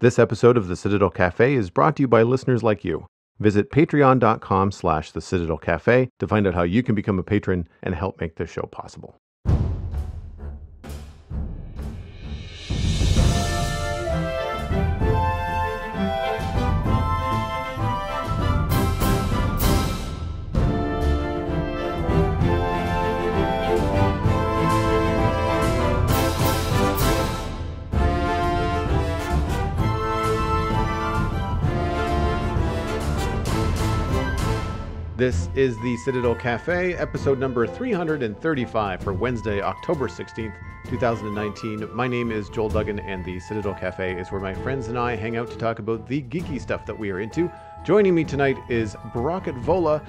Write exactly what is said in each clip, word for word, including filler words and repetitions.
This episode of The Citadel Cafe is brought to you by listeners like you. Visit patreon.com slash The Citadel Cafe to find out how you can become a patron and help make this show possible. This is The Citadel Cafe, episode number three hundred thirty-five for Wednesday, October sixteenth, two thousand nineteen. My name is Joel Duggan, and The Citadel Cafe is where my friends and I hang out to talk about the geeky stuff that we are into. Joining me tonight is Brockett Vola,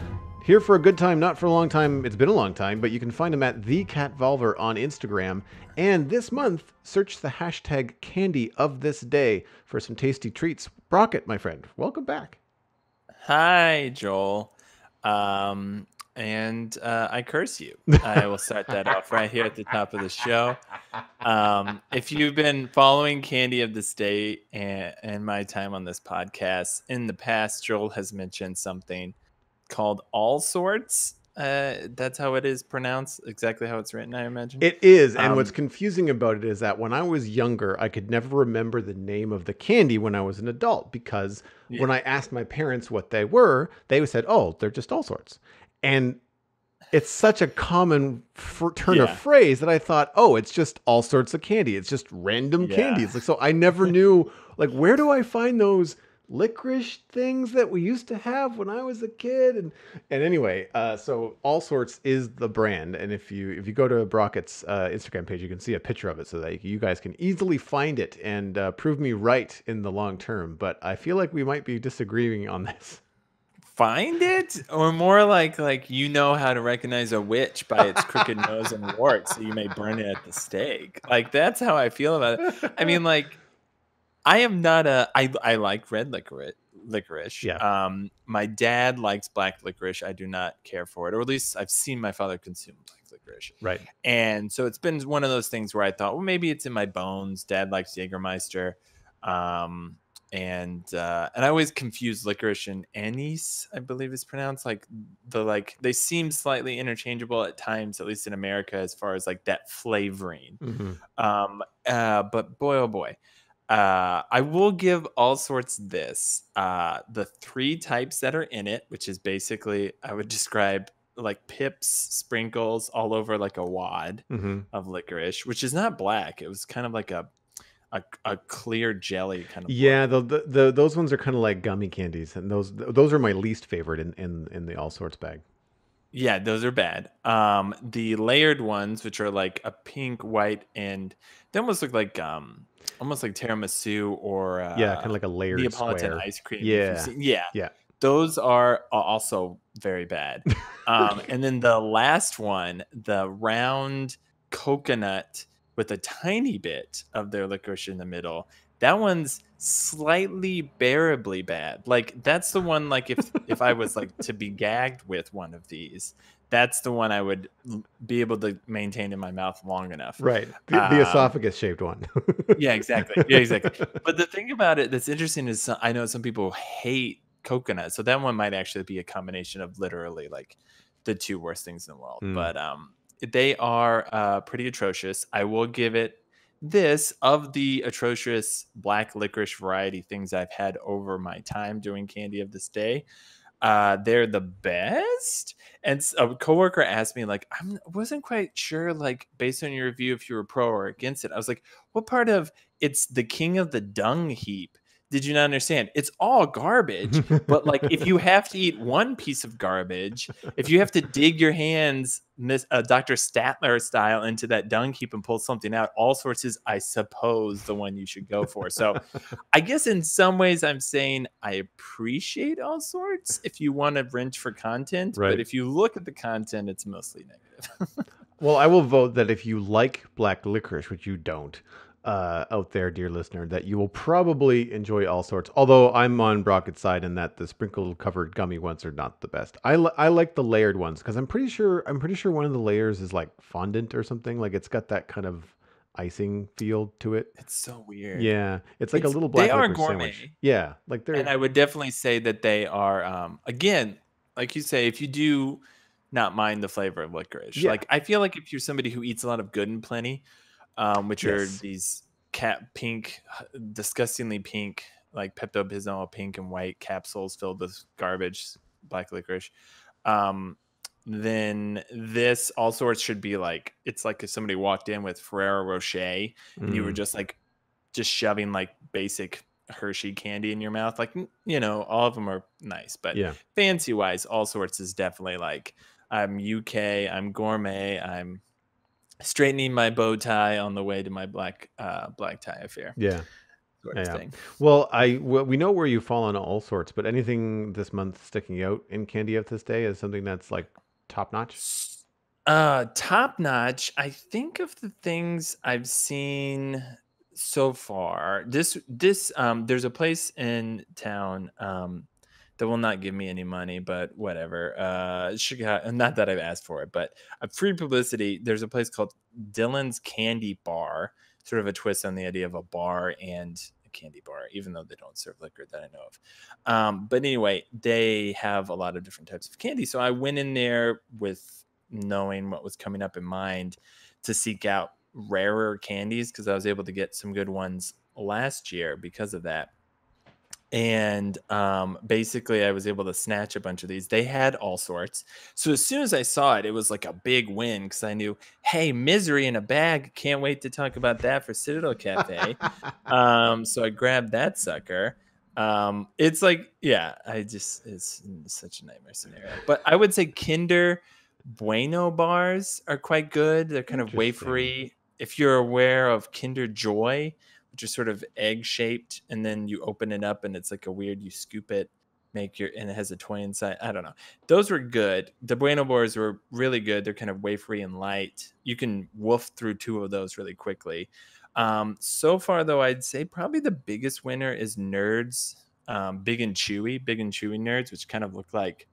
here for a good time, not for a long time. It's been a long time, but you can find him at TheCatVolver on Instagram. And this month, search the hashtag candy of this day for some tasty treats. Brockett, my friend, welcome back. Hi, Joel. Um, and, uh, I curse you. I will start that off right here at the top of the show. Um, if you've been following Candy of this Day and, and my time on this podcast in the past, Joel has mentioned something called All Sorts. Uh, that's how it is pronounced, exactly how it's written, I imagine. It is, and um, what's confusing about it is that when I was younger, I could never remember the name of the candy when I was an adult, because yeah. when I asked my parents what they were, they said, oh, they're just all sorts. And it's such a common f- turn yeah. of phrase that I thought, oh, it's just all sorts of candy. It's just random yeah. candies. Like, so I never knew, like, where do I find those licorice things that we used to have when I was a kid? And and anyway, uh so All Sorts is the brand, and if you if you go to Brockett's uh Instagram page, you can see a picture of it so that you guys can easily find it and uh, prove me right in the long term. But I feel like we might be disagreeing on this. Find it, or more like like you know how to recognize a witch by its crooked nose and warts, so you may burn it at the stake. Like, that's how I feel about it. I mean, like, I am not a. I I like red licorice. Licorice. Yeah. Um. My dad likes black licorice. I do not care for it, or at least I've seen my father consume black licorice. Right. And so it's been one of those things where I thought, well, maybe it's in my bones. Dad likes Jägermeister, um, and uh, and I always confuse licorice and anise, I believe it's pronounced. Like the like they seem slightly interchangeable at times, at least in America, as far as like that flavoring. Mm-hmm. Um. Uh. But boy, oh boy. Uh, I will give All Sorts this, uh, the three types that are in it, which is basically, I would describe like pips, sprinkles all over like a wad mm-hmm. of licorice, which is not black. It was kind of like a, a, a clear jelly kind of. Yeah. The, the, the, those ones are kind of like gummy candies, and those, those are my least favorite in, in, in the All Sorts bag. Yeah, those are bad. Um, the layered ones, which are like a pink, white, and they almost look like um, almost like tiramisu or uh, yeah, kind of like a layered Neapolitan square. Ice cream. Yeah, yeah, yeah. Those are also very bad. Um, and then the last one, the round coconut with a tiny bit of their licorice in the middle. That one's slightly bearably bad. Like, that's the one, like, if if I was like to be gagged with one of these, that's the one I would be able to maintain in my mouth long enough. Right. The, um, the esophagus shaped one. Yeah, exactly. Yeah, exactly. But the thing about it that's interesting is some, I know some people hate coconut. So that one might actually be a combination of literally like the two worst things in the world. Mm. But um, they are uh, pretty atrocious. I will give it this, of the atrocious black licorice variety things I've had over my time doing Candy of this Day, uh they're the best. And a coworker asked me, like, I wasn't quite sure, like, based on your review, if you were pro or against it. I was like, what part of it's the king of the dung heap did you not understand? It's all garbage. But like, if you have to eat one piece of garbage, if you have to dig your hands, miss, uh, Doctor Statler style, into that dung heap and pull something out, All Sorts is, I suppose, the one you should go for. So I guess in some ways I'm saying I appreciate All Sorts if you want to rent for content. Right. But if you look at the content, it's mostly negative. Well, I will vote that if you like black licorice, which you don't, uh out there, dear listener, that you will probably enjoy All Sorts, although I'm on Brockett's side in that the sprinkle covered gummy ones are not the best. I, li- I like the layered ones, because I'm pretty sure I'm pretty sure one of the layers is like fondant or something. Like, it's got that kind of icing feel to it. It's so weird. Yeah, it's like it's, a little black. They are gourmet. Sandwich. Yeah, like they're. And I would definitely say that they are. Um, again, like you say, if you do not mind the flavor of licorice, yeah. like I feel like if you're somebody who eats a lot of Good and Plenty, um, which yes. are these cat pink, disgustingly pink, like Pepto-Bismol pink and white capsules filled with garbage black licorice. Um, then this All Sorts should be like, it's like if somebody walked in with Ferrero Rocher and mm. you were just like just shoving like basic Hershey candy in your mouth, like, you know, all of them are nice, but yeah. fancy wise All Sorts is definitely like, I'm U K, I'm gourmet, I'm straightening my bow tie on the way to my black uh black tie affair. Yeah. Sort of yeah. thing. Well, I well, we know where you fall on All Sorts, but anything this month sticking out in candy of this day is something that's like top notch. Uh, top notch. I think of the things I've seen so far. This this um, there's a place in town um, that will not give me any money, but whatever. Uh, Chicago, not that I've asked for it, but a free publicity. There's a place called Dylan's Candy Bar. Sort of a twist on the idea of a bar and a candy bar, even though they don't serve liquor that I know of. Um, but anyway, they have a lot of different types of candy. So I went in there with knowing what was coming up in mind to seek out rarer candies because I was able to get some good ones last year because of that. And um, basically, I was able to snatch a bunch of these. They had All Sorts. So as soon as I saw it, it was like a big win because I knew, hey, Misery in a Bag. Can't wait to talk about that for Citadel Cafe. um, so I grabbed that sucker. Um, it's like, yeah, I just, it's such a nightmare scenario. But I would say Kinder Bueno bars are quite good. They're kind of wafery. If you're aware of Kinder Joy, which is sort of egg shaped, and then you open it up and it's like a weird, you scoop it, make your, and it has a toy inside. I don't know. Those were good. The Bueno bars were really good. They're kind of wafery and light. You can woof through two of those really quickly. Um, so far though, I'd say probably the biggest winner is Nerds, um, big and chewy, big and chewy Nerds, which kind of look like,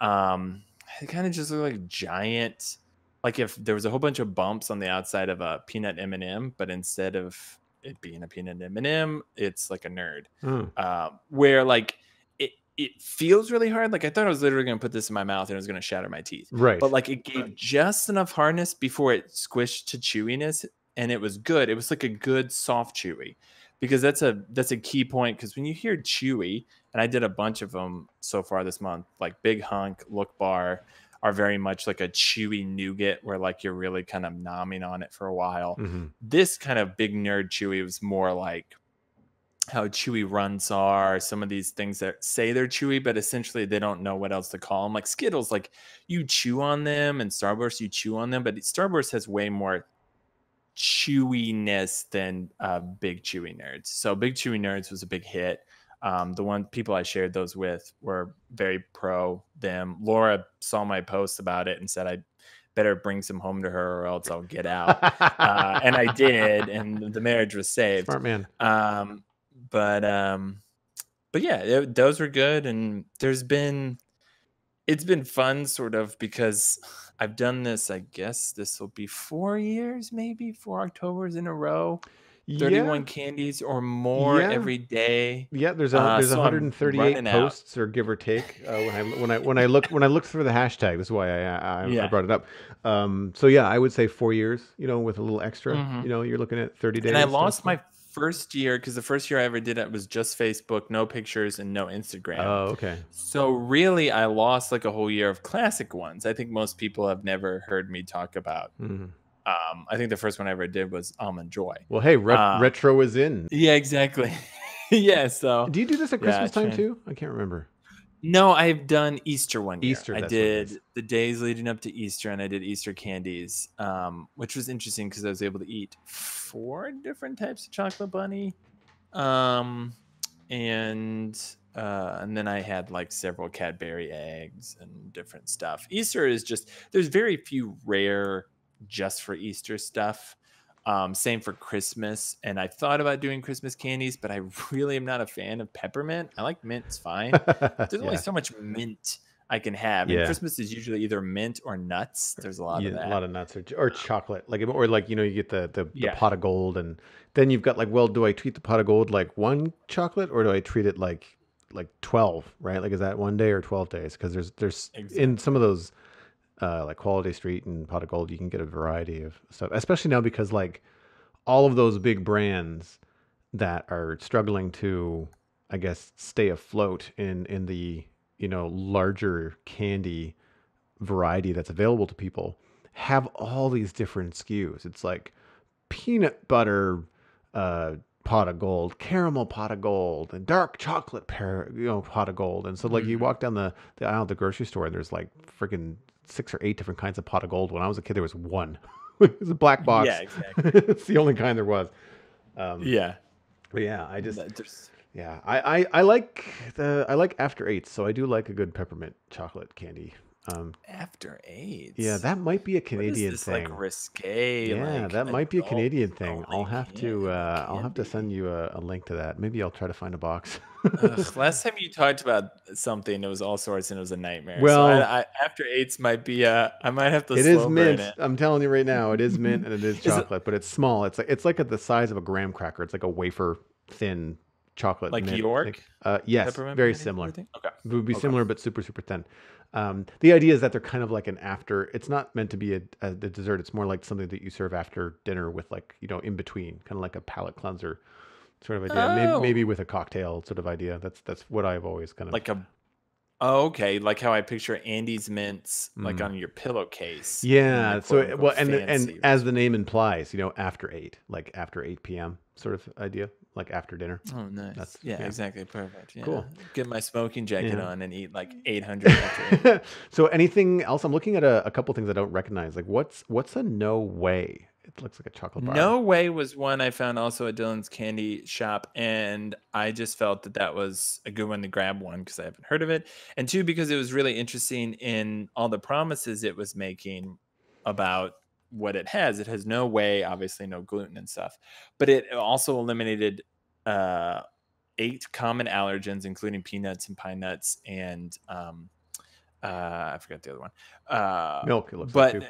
um, they kind of just look like giant, like if there was a whole bunch of bumps on the outside of a peanut M and M, but instead of it being a peanut M and M, it's like a nerd. Mm. Uh, where like it it feels really hard. Like I thought I was literally gonna put this in my mouth and it was gonna shatter my teeth. Right. But like it gave just enough hardness before it squished to chewiness, and it was good. It was like a good soft chewy, because that's a that's a key point. Because when you hear chewy, and I did a bunch of them so far this month, like Big Hunk, Look Bar, are very much like a chewy nougat where like you're really kind of nomming on it for a while. Mm-hmm. This kind of big nerd chewy was more like how chewy runs are, some of these things that say they're chewy, but essentially they don't know what else to call them. Like Skittles, like you chew on them, and Starburst, you chew on them, but Starburst has way more chewiness than uh, Big Chewy Nerds. So Big Chewy Nerds was a big hit. Um, the one people I shared those with were very pro them. Laura saw my post about it and said, I better bring some home to her or else I'll get out. uh, and I did. And the marriage was saved. Smart man. Um, but, um, but yeah, it, those were good. And there's been, it's been fun sort of because I've done this, I guess this will be four years, maybe four Octobers in a row. thirty-one yeah. candies or more yeah. every day. Yeah, there's a, uh, there's so one hundred thirty-eight posts out. Or give or take. Uh, when I when I when I look when I looked through the hashtag, that's why I I, yeah. I brought it up. Um, so yeah, I would say four years. You know, with a little extra. Mm-hmm. You know, you're looking at thirty days. And I lost so. my first year because the first year I ever did it was just Facebook, no pictures and no Instagram. Oh, okay. So really, I lost like a whole year of classic ones. I think most people have never heard me talk about. Mm-hmm. Um, I think the first one I ever did was Almond Joy. Well, hey, re uh, retro is in. Yeah, exactly. yeah, so. Do you do this at Christmas yeah, time too? I can't remember. No, I've done Easter one year. Easter, I did the days leading up to Easter, and I did Easter candies, um, which was interesting because I was able to eat four different types of chocolate bunny. Um, and uh, and then I had like several Cadbury eggs and different stuff. Easter is just, there's very few rare just for Easter stuff. Um, same for Christmas. And I thought about doing Christmas candies, but I really am not a fan of peppermint. I like mint's fine. There's yeah. only so much mint I can have. Yeah. And Christmas is usually either mint or nuts. There's a lot yeah, of that. A lot of nuts or, or chocolate, like or like you know you get the the, yeah. the pot of gold, and then you've got like, well, do I treat the pot of gold like one chocolate, or do I treat it like like twelve? Right? Like, is that one day or twelve days? Because there's there's exactly. in some of those uh, like Holiday Street and Pot of Gold, you can get a variety of stuff, especially now because like all of those big brands that are struggling to, I guess, stay afloat in in the you know larger candy variety that's available to people have all these different S K Us. It's like peanut butter uh, pot of gold, caramel pot of gold, and dark chocolate pear, you know, pot of gold. And so like mm-hmm. you walk down the, the aisle at the grocery store, and there's like freaking six or eight different kinds of pot of gold. When I was a kid, there was one. It was a black box. Yeah, exactly. It's the only kind there was. Um, yeah. But yeah, I just, just yeah, I, I, I like the I like after eights, so I do like a good peppermint chocolate candy. Um, after eights. Yeah, that might be a Canadian what is this, thing. Like risque. Yeah, like, that might be a Canadian thing. I'll have to uh, I'll have to send you a, a link to that. Maybe I'll try to find a box. Ugh, last time you talked about something, it was All Sorts, and it was a nightmare. Well, so I, I, after eights might be uh, I might have to. It slow is mint. It. I'm telling you right now, it is mint and it is chocolate, is it, but it's small. It's like it's like at the size of a graham cracker. It's like a wafer thin chocolate, like mint. York. Uh, yes, very similar. Okay, it would be okay. similar, but super super thin. Um, the idea is that they're kind of like an after. It's not meant to be a, a, a dessert. It's more like something that you serve after dinner with, like, you know, in between, kind of like a palate cleanser sort of idea. Oh. Maybe, maybe with a cocktail sort of idea. That's that's what I've always kind of like a. Oh, okay, like how I picture Andy's mints, mm. like on your pillowcase. Yeah. Like, so it, well, and and right? as the name implies, you know, after eight, like after eight p m sort of idea, like after dinner. Oh, nice. That's, yeah, yeah, exactly, perfect. Yeah. Cool. Get my smoking jacket yeah. on and eat like eight hundred. After eight. So anything else? I'm looking at a, a couple things I don't recognize. Like what's what's a No Way? It looks like a chocolate bar. No Way was one I found also at Dylan's Candy Shop, and I just felt that that was a good one to grab, one because I haven't heard of it, and two because it was really interesting in all the promises it was making about what it has. It has no whey, obviously no gluten and stuff, but it also eliminated uh, eight common allergens, including peanuts and pine nuts and um, uh, I forgot the other one. Uh, Milk, it looks but, like too.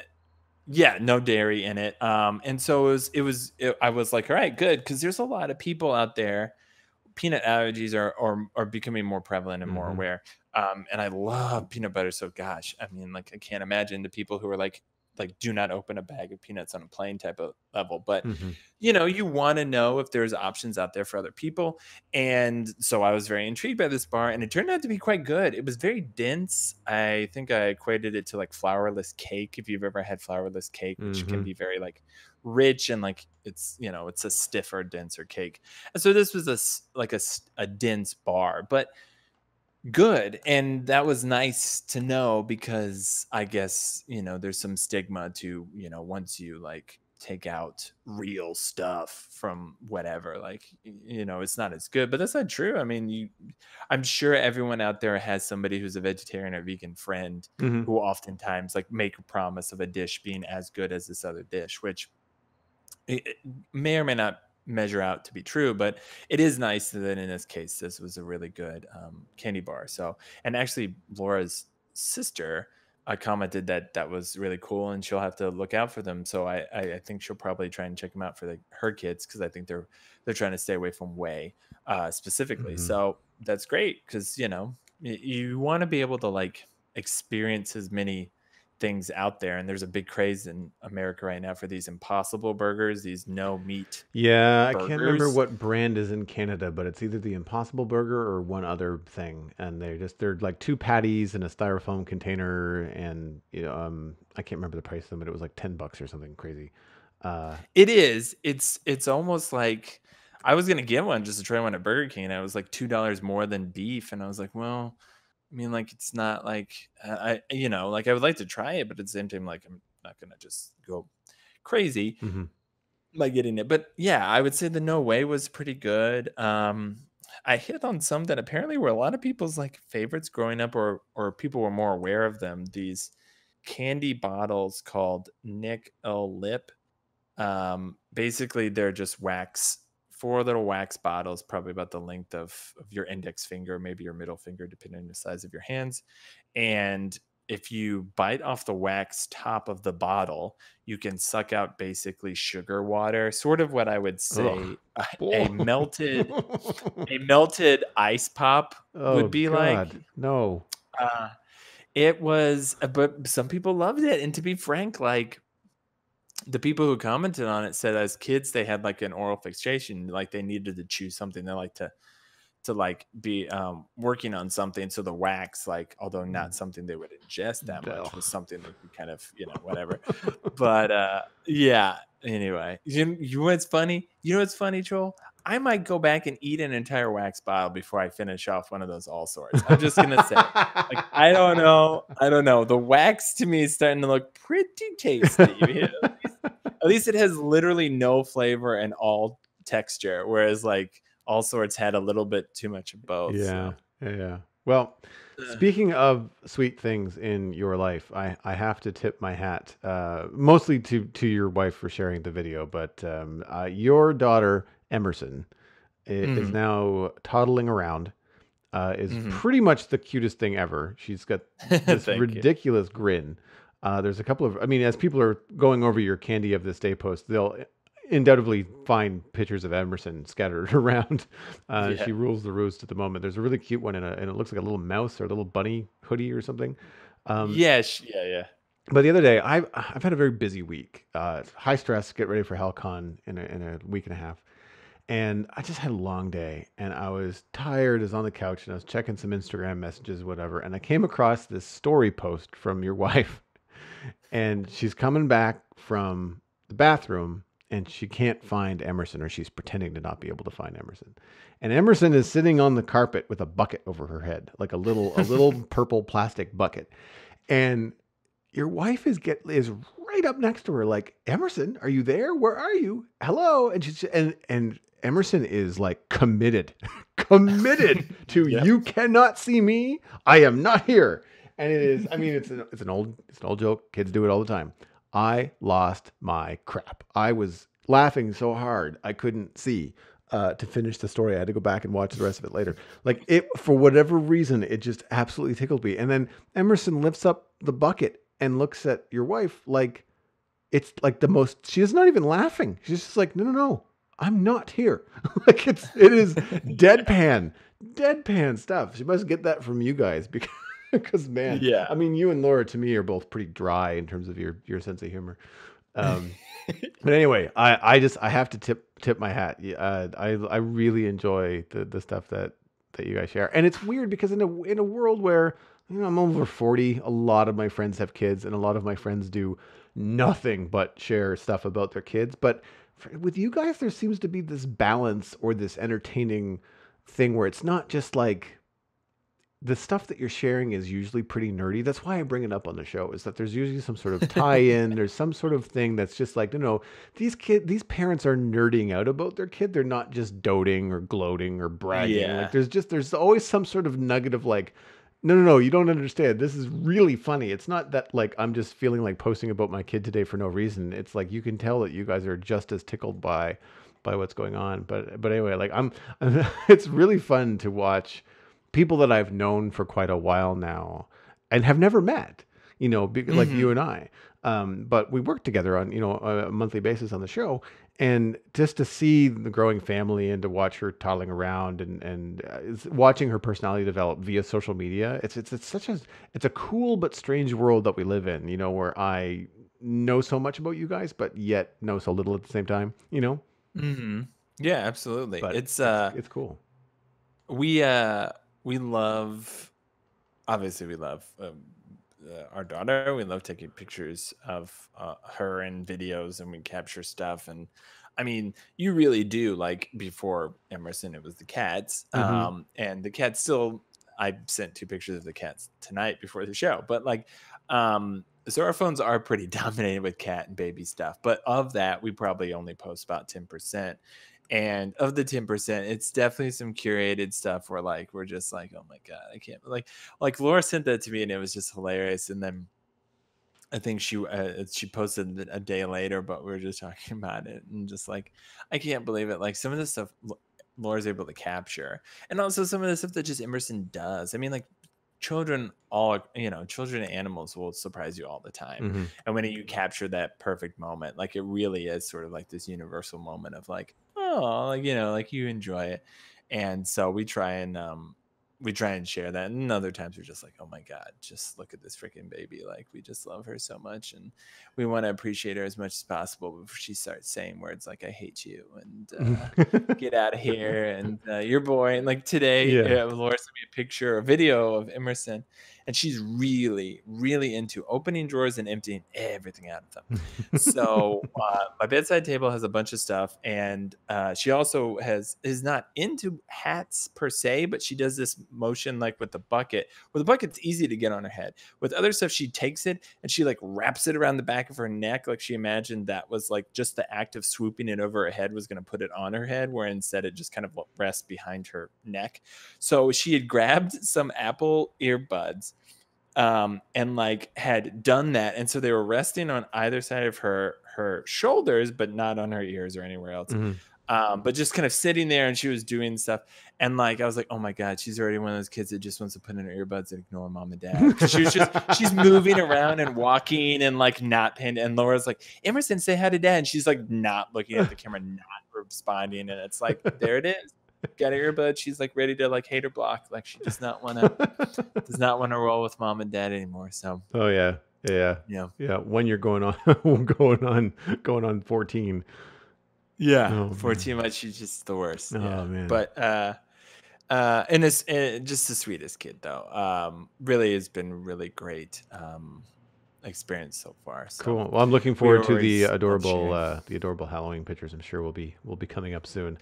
Yeah, no dairy in it. Um, and so it was, it was, it, I was like, all right, good. Because there's a lot of people out there. Peanut allergies are, are, are becoming more prevalent and more mm-hmm. aware. Um, and I love peanut butter. So gosh, I mean, like, I can't imagine the people who are like, like, do not open a bag of peanuts on a plane type of level. But, mm-hmm. you know, you want to know if there's options out there for other people. And so I was very intrigued by this bar, and it turned out to be quite good. It was very dense. I think I equated it to like flourless cake. If you've ever had flourless cake, which mm-hmm. can be very like rich and like it's, you know, it's a stiffer, denser cake. And so this was a, like a, a dense bar, but good. And that was nice to know, because I guess, you know, there's some stigma to, you know, once you like take out real stuff from whatever, like, you know, it's not as good. But that's not true. I mean, you, I'm sure everyone out there has somebody who's a vegetarian or vegan friend mm-hmm. who oftentimes like make a promise of a dish being as good as this other dish, which it, it may or may not measure out to be true, but it is nice that in this case this was a really good um candy bar. So, and actually Laura's sister uh, commented that that was really cool, and she'll have to look out for them. So I I, I think she'll probably try and check them out for the, her kids, because I think they're they're trying to stay away from whey uh specifically. Mm-hmm. So that's great, because you know you, you want to be able to like experience as many things out there, and there's a big craze in America right now for these impossible burgers, these no meat yeah burgers. I can't remember what brand is in Canada, but it's either the Impossible Burger or one other thing, and they're just they're like two patties in a styrofoam container, and you know um I can't remember the price of them, but it was like ten bucks or something crazy. Uh it is it's it's almost like I was gonna get one just to try one at Burger King, and it was like two dollars more than beef, and I was like, well, I mean, like, it's not like I, you know, like I would like to try it, but at the same time, like, I'm not going to just go crazy mm-hmm. by getting it. But yeah, I would say the No Way was pretty good. Um, I hit on some that apparently were a lot of people's like favorites growing up, or, or people were more aware of them. These candy bottles called Nick L Lip. Um, basically, they're just wax four little wax bottles, probably about the length of, of your index finger, maybe your middle finger, depending on the size of your hands. And if you bite off the wax top of the bottle, you can suck out basically sugar water, sort of what I would say a, a melted a melted ice pop oh, would be God. like. No, uh, it was, but some people loved it. And to be frank, like the people who commented on it said as kids, they had like an oral fixation, like they needed to chew something. They like to to like be um, working on something. So the wax, like, although not something they would ingest that much, was something that could kind of, you know, whatever. But uh, yeah, anyway, you, you know what's funny? You know what's funny, Joel? I might go back and eat an entire wax bottle before I finish off one of those all sorts. I'm just going to say, like, I don't know. I don't know. The wax to me is starting to look pretty tasty. You know? at, least, at least it has literally no flavor and all texture. Whereas like, All Sorts had a little bit too much of both. Yeah, so. yeah. Well, uh, speaking of sweet things in your life, I, I have to tip my hat, uh, mostly to, to your wife for sharing the video, but um, uh, your daughter, Emerson, is, mm-hmm. is now toddling around, uh, is mm-hmm. pretty much the cutest thing ever. She's got this ridiculous you. grin. Uh, there's a couple of, I mean, as people are going over your Candy of This Day post, they'll undoubtedly find pictures of Emerson scattered around. Uh, yeah. She rules the roost at the moment. There's a really cute one, in a, and it looks like a little mouse or a little bunny hoodie or something. Um, yes, yeah, yeah. But the other day, I've, I've had a very busy week. Uh, high stress, get ready for Halcon in a, in a week and a half. And I just had a long day, and I was tired, I was on the couch, and I was checking some Instagram messages, whatever, and I came across this story post from your wife. And she's coming back from the bathroom, and she can't find Emerson, or she's pretending to not be able to find Emerson. And Emerson is sitting on the carpet with a bucket over her head, like a little, a little purple plastic bucket. And your wife is get is right up next to her, like, Emerson, are you there? Where are you? Hello. And she's, and, and Emerson is like committed, committed to, yep. You cannot see me. I am not here. And it is, I mean, it's an, it's an old, it's an old joke. Kids do it all the time. I lost my crap. I was laughing so hard I couldn't see uh, to finish the story. I had to go back and watch the rest of it later. Like it, for whatever reason, it just absolutely tickled me. And then Emerson lifts up the bucket and looks at your wife like it's like the most. She is not even laughing. She's just like, no, no, no. I'm not here. Like it's it is deadpan, deadpan stuff. She must get that from you guys because. Because man, yeah. I mean, you and Laura to me are both pretty dry in terms of your your sense of humor. Um, but anyway, I, I just I have to tip tip my hat. Uh, I I really enjoy the the stuff that that you guys share, and it's weird because in a in a world where, you know, I'm over forty, a lot of my friends have kids, and a lot of my friends do nothing but share stuff about their kids. But for, with you guys, there seems to be this balance or this entertaining thing where it's not just like. The stuff that you're sharing is usually pretty nerdy. That's why I bring it up on the show, is that there's usually some sort of tie-in. There's some sort of thing that's just like, you know, these kid, these parents are nerding out about their kid. They're not just doting or gloating or bragging. Yeah. Like there's just, there's always some sort of nugget of like, no, no, no, you don't understand. This is really funny. It's not that like, I'm just feeling like posting about my kid today for no reason. It's like, you can tell that you guys are just as tickled by, by what's going on. But, but anyway, like I'm, I'm it's really fun to watch people that I've known for quite a while now and have never met, you know, be, mm-hmm. like you and I, um, but we work together on, you know, a monthly basis on the show, and just to see the growing family and to watch her toddling around and, and uh, watching her personality develop via social media. It's, it's, it's such a, it's a cool, but strange world that we live in, you know, where I know so much about you guys, but yet know so little at the same time, you know? Mm-hmm. Yeah, absolutely. But it's, uh, it's, it's cool. We, uh, We love, obviously we love um, uh, our daughter. We love taking pictures of uh, her and videos, and we capture stuff. And I mean, you really do, like before Emerson, it was the cats. Mm-hmm. um, and the cats still, I sent two pictures of the cats tonight before the show, but like, um, so our phones are pretty dominated with cat and baby stuff. But of that, we probably only post about ten percent. And of the ten percent, it's definitely some curated stuff where like we're just like, oh my god, I can't, like like Laura sent that to me and it was just hilarious. And then I think she uh, she posted a day later, but we were just talking about it and just like, I can't believe it. Like some of the stuff Laura's able to capture, and also some of the stuff that just Emerson does. I mean, like children, all you know, children and animals will surprise you all the time. Mm-hmm. And when you capture that perfect moment, like it really is sort of like this universal moment of like, oh, like, you know, like you enjoy it. And so we try and um, we try and share that. And other times we're just like, oh my God, just look at this freaking baby. Like we just love her so much. And we want to appreciate her as much as possible before she starts saying words like, I hate you and uh, get out of here. And uh, your boy. And like today, yeah. uh, Laura sent me a picture or video of Emerson. And she's really, really into opening drawers and emptying everything out of them. So uh, my bedside table has a bunch of stuff. And uh, she also has is not into hats per se, but she does this motion like with the bucket. Well, the bucket's easy to get on her head. With other stuff, she takes it and she like wraps it around the back of her neck. Like she imagined that was like just the act of swooping it over her head was going to put it on her head, where instead it just kind of rests behind her neck. So she had grabbed some Apple earbuds um and like had done that, and so they were resting on either side of her her shoulders, but not on her ears or anywhere else. Mm-hmm. Um but just kind of sitting there, and she was doing stuff, and like I was like, oh my God, she's already one of those kids that just wants to put in her earbuds and ignore mom and dad. She was just she's moving around and walking and like not pinned, and Laura's like, Emerson, say hi to dad, and she's like not looking at the camera, not responding, and it's like, there it is. Got her earbud. She's like ready to like hater block. Like she does not want to, does not want to roll with mom and dad anymore. So. Oh yeah, yeah, yeah, yeah. When you're going on, going on, going on fourteen. Yeah, oh, fourteen. Man. Much. She's just the worst. Oh yeah. Man. But uh, uh, and it's and just the sweetest kid though. Um, really has been really great um experience so far. So cool. Well, I'm looking forward to the adorable, uh, the adorable Halloween pictures. I'm sure will be will be coming up soon.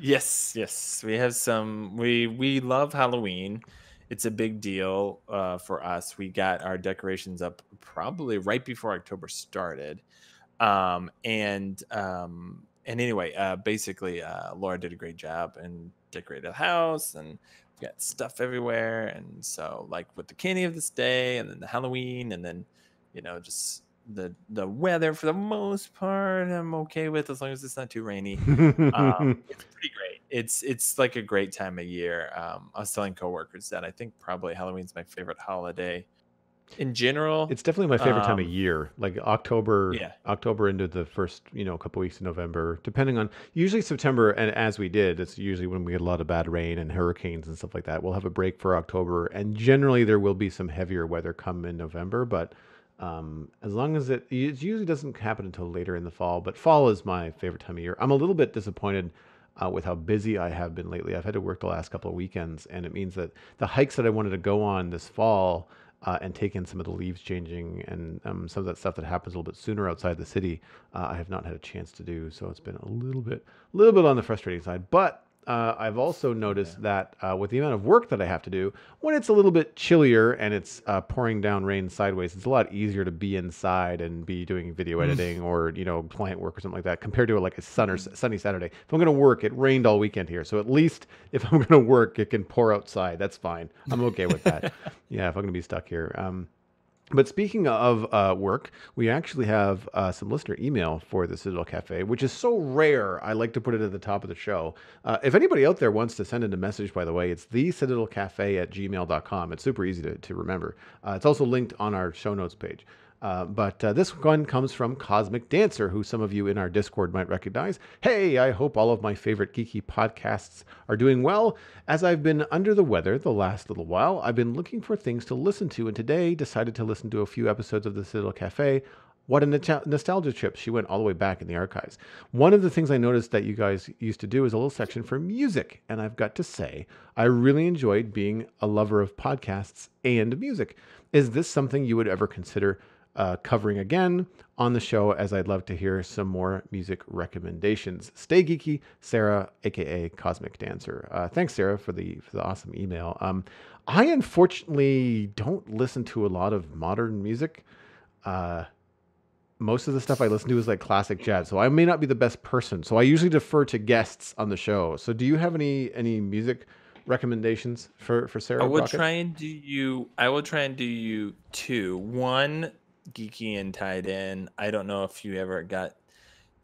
Yes, yes, we have some. We we love Halloween. It's a big deal uh, for us. We got our decorations up probably right before October started, um, and um, and anyway, uh, basically, uh, Laura did a great job and decorated the house, and we got stuff everywhere. And so, like with the candy of this day, and then the Halloween, and then you know just. the the weather for the most part I'm okay with, as long as it's not too rainy. Um it's pretty great. It's it's like a great time of year. um I was telling coworkers that I think probably Halloween's my favorite holiday in general. It's definitely my favorite um, time of year, like October. Yeah, October into the first you know couple weeks of November, depending on usually September, and as we did, it's usually when we get a lot of bad rain and hurricanes and stuff like that. We'll have a break for October, and generally there will be some heavier weather come in November, but Um, as long as it, it usually doesn't happen until later in the fall, but fall is my favorite time of year. I'm a little bit disappointed uh, with how busy I have been lately. I've had to work the last couple of weekends, and it means that the hikes that I wanted to go on this fall uh, and take in some of the leaves changing and um, some of that stuff that happens a little bit sooner outside the city, uh, I have not had a chance to do. So it's been a little bit, a little bit on the frustrating side, but Uh, I've also noticed yeah. that uh, with the amount of work that I have to do, when it's a little bit chillier and it's uh, pouring down rain sideways, it's a lot easier to be inside and be doing video editing or, you know, client work or something like that compared to like a sun or sunny Saturday. If I'm going to work, it rained all weekend here. So at least if I'm going to work, it can pour outside. That's fine. I'm okay with that. Yeah, if I'm going to be stuck here. Um, But speaking of uh, work, we actually have uh, some listener email for the Citadel Cafe, which is so rare. I like to put it at the top of the show. Uh, if anybody out there wants to send in a message, by the way, it's the citadel cafe at gmail dot com. It's super easy to, to remember. Uh, it's also linked on our show notes page. Uh, but uh, this one comes from Cosmic Dancer, who some of you in our Discord might recognize. Hey, I hope all of my favorite geeky podcasts are doing well. As I've been under the weather the last little while, I've been looking for things to listen to, and today decided to listen to a few episodes of the Citadel Cafe. What a no- nostalgia trip. She went all the way back in the archives. One of the things I noticed that you guys used to do is a little section for music. And I've got to say, I really enjoyed being a lover of podcasts and music. Is this something you would ever consider Uh, covering again on the show, as I'd love to hear some more music recommendations? Stay geeky, Sarah, aka Cosmic Dancer. Uh, thanks, Sarah, for the for the awesome email. Um, I unfortunately don't listen to a lot of modern music. Uh, most of the stuff I listen to is like classic jazz, so I may not be the best person. So I usually defer to guests on the show. So do you have any any music recommendations for for Sarah? I will Brockett? try and do you. I will try and do you two. One. geeky and tied in. I don't know if you ever got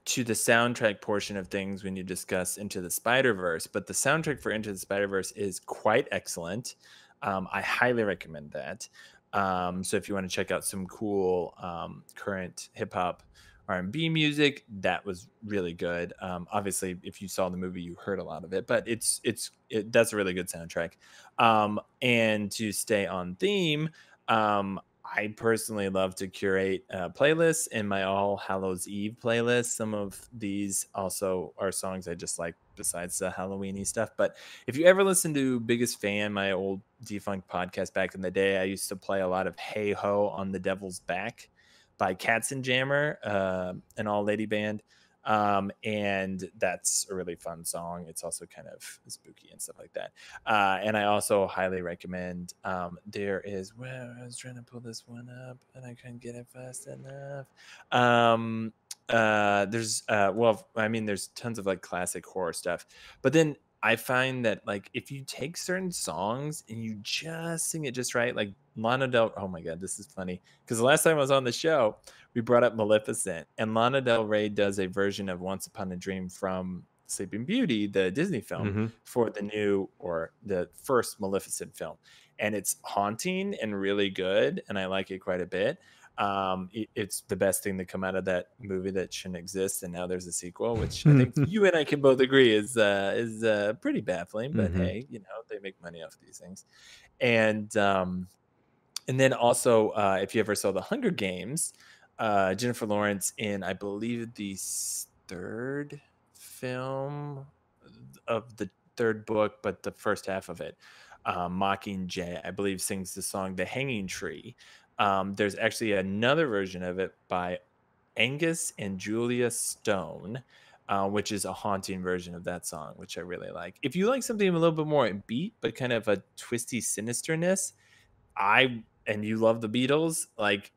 to the soundtrack portion of things when you discuss Into the Spider-Verse, but the soundtrack for Into the Spider-Verse is quite excellent. Um, I highly recommend that. Um, so if you want to check out some cool um, current hip-hop R and B music, that was really good. Um, obviously, if you saw the movie, you heard a lot of it, but it's it's it, that's a really good soundtrack. Um, and to stay on theme, um, I personally love to curate uh, playlists in my All Hallows Eve playlist. Some of these also are songs I just like besides the Halloween-y stuff. But if you ever listen to Biggest Fan, my old defunct podcast back in the day, I used to play a lot of Hey Ho on the Devil's Back by Katzenjammer, uh, an all-lady band. Um, and that's a really fun song. It's also kind of spooky and stuff like that. Uh, and I also highly recommend, um, there is, well, I was trying to pull this one up and I couldn't get it fast enough. Um, uh, there's, uh, well, I mean, there's tons of like classic horror stuff, but then I find that like, if you take certain songs and you just sing it just right, like Lana Del, oh my God, this is funny. Because the last time I was on the show, we brought up Maleficent, and Lana Del Rey does a version of Once Upon a Dream from Sleeping Beauty, the Disney film, mm-hmm. for the new or the first Maleficent film. And it's haunting and really good, and I like it quite a bit. Um, it, it's the best thing to come out of that movie that shouldn't exist, and now there's a sequel, which I think you and I can both agree is uh, is uh, pretty baffling. But mm-hmm. hey, you know, they make money off these things. And um, and then also, uh, if you ever saw The Hunger Games, uh, Jennifer Lawrence in, I believe, the third film of the third book, but the first half of it, uh, Mockingjay, I believe, sings the song "The Hanging Tree." Um, there's actually another version of it by Angus and Julia Stone, uh, which is a haunting version of that song, which I really like. If you like something a little bit more upbeat, but kind of a twisty sinisterness, I and you love the Beatles, like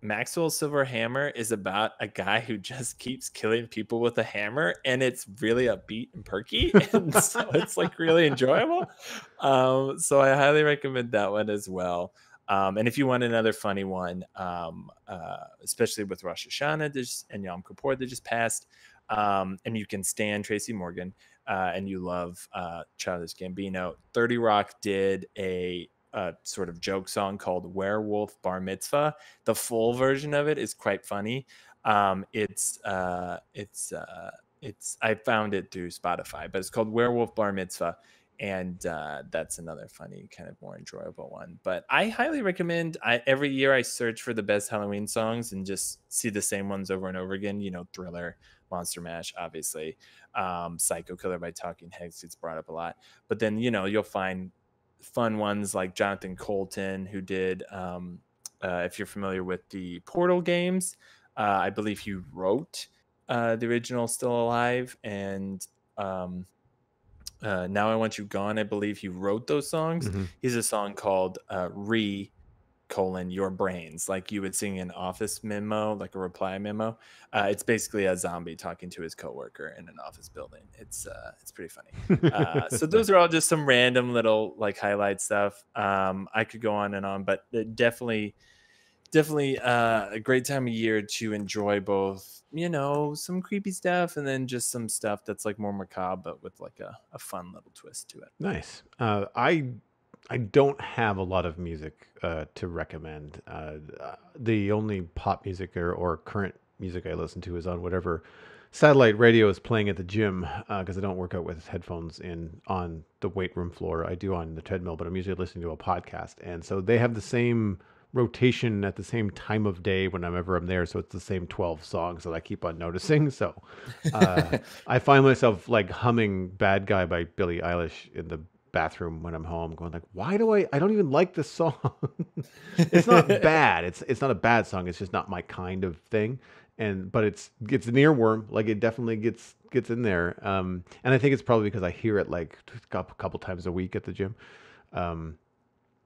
Maxwell Silver Hammer is about a guy who just keeps killing people with a hammer, and it's really upbeat and perky, and so it's like really enjoyable. Um, so I highly recommend that one as well. Um, and if you want another funny one, um, uh, especially with Rosh Hashanah just, and Yom Kippur that just passed, um, and you can stand Tracy Morgan, uh, and you love uh, Childish Gambino, thirty Rock did a, a sort of joke song called Werewolf Bar Mitzvah. The full version of it is quite funny. Um, it's uh, it's uh, it's I found it through Spotify, but it's called Werewolf Bar Mitzvah. And uh, that's another funny, kind of more enjoyable one. But I highly recommend, I, every year I search for the best Halloween songs and just see the same ones over and over again. You know, Thriller, Monster Mash, obviously. Um, Psycho Killer by Talking Heads gets brought up a lot. But then, you know, you'll find fun ones like Jonathan Colton, who did, um, uh, if you're familiar with the Portal games, uh, I believe he wrote uh, the original Still Alive and... Um, Uh, Now I Want You Gone, I believe he wrote those songs. Mm-hmm. He's a song called uh, Re, colon, Your Brains. Like you would sing an office memo, like a reply memo. Uh, it's basically a zombie talking to his coworker in an office building. It's uh, it's pretty funny. Uh, so those are all just some random little like highlight stuff. Um, I could go on and on, but definitely... Definitely uh, a great time of year to enjoy both, you know, some creepy stuff and then just some stuff that's like more macabre, but with like a, a fun little twist to it. Nice. Uh, I I don't have a lot of music uh, to recommend. Uh, the only pop music or, or current music I listen to is on whatever satellite radio is playing at the gym, because uh, I don't work out with headphones in on the weight room floor. I do on the treadmill, but I'm usually listening to a podcast. And so they have the same... rotation at the same time of day whenever I'm there, so it's the same twelve songs that I keep on noticing. So uh, I find myself like humming "Bad Guy" by Billie Eilish in the bathroom when I'm home, going like, "Why do I? I don't even like this song." It's not bad. It's it's not a bad song. It's just not my kind of thing. And but it's it's an earworm. Like it definitely gets gets in there. Um, and I think it's probably because I hear it like a couple times a week at the gym. Um,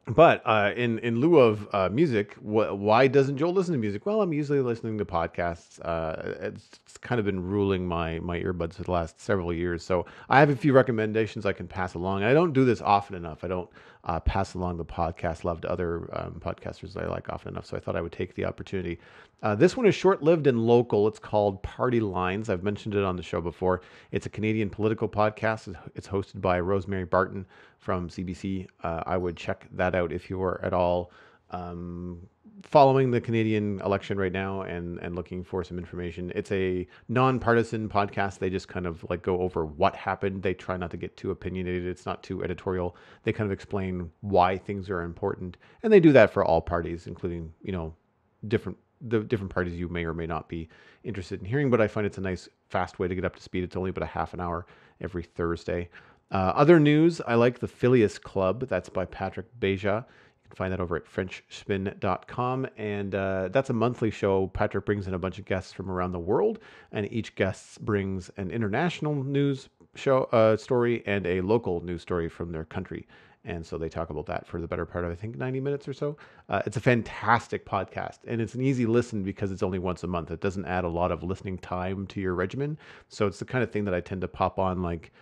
But uh, in in lieu of uh, music, wh- why doesn't Joel listen to music? Well, I'm usually listening to podcasts. Uh, it's, it's kind of been ruling my my earbuds for the last several years. So I have a few recommendations I can pass along. I don't do this often enough. I don't uh, pass along the podcast love to other um, podcasters that I like often enough. So I thought I would take the opportunity. Uh, this one is short-lived and local. It's called Party Lines. I've mentioned it on the show before. It's a Canadian political podcast. It's hosted by Rosemary Barton from C B C. Uh, I would check that out if you are at all um, following the Canadian election right now and, and looking for some information. It's a nonpartisan podcast. They just kind of like go over what happened. They try not to get too opinionated. It's not too editorial. They kind of explain why things are important. And they do that for all parties, including, you know, different the different parties you may or may not be interested in hearing, but I find it's a nice fast way to get up to speed. It's only about a half an hour every Thursday. Uh, other news, I like the Phileas Club. That's by Patrick Beja. You can find that over at french spin dot com. And uh, that's a monthly show. Patrick brings in a bunch of guests from around the world, and each guest brings an international news show uh, story and a local news story from their country. And so they talk about that for the better part of, I think, ninety minutes or so. Uh, it's a fantastic podcast, and it's an easy listen because it's only once a month. It doesn't add a lot of listening time to your regimen. So it's the kind of thing that I tend to pop on like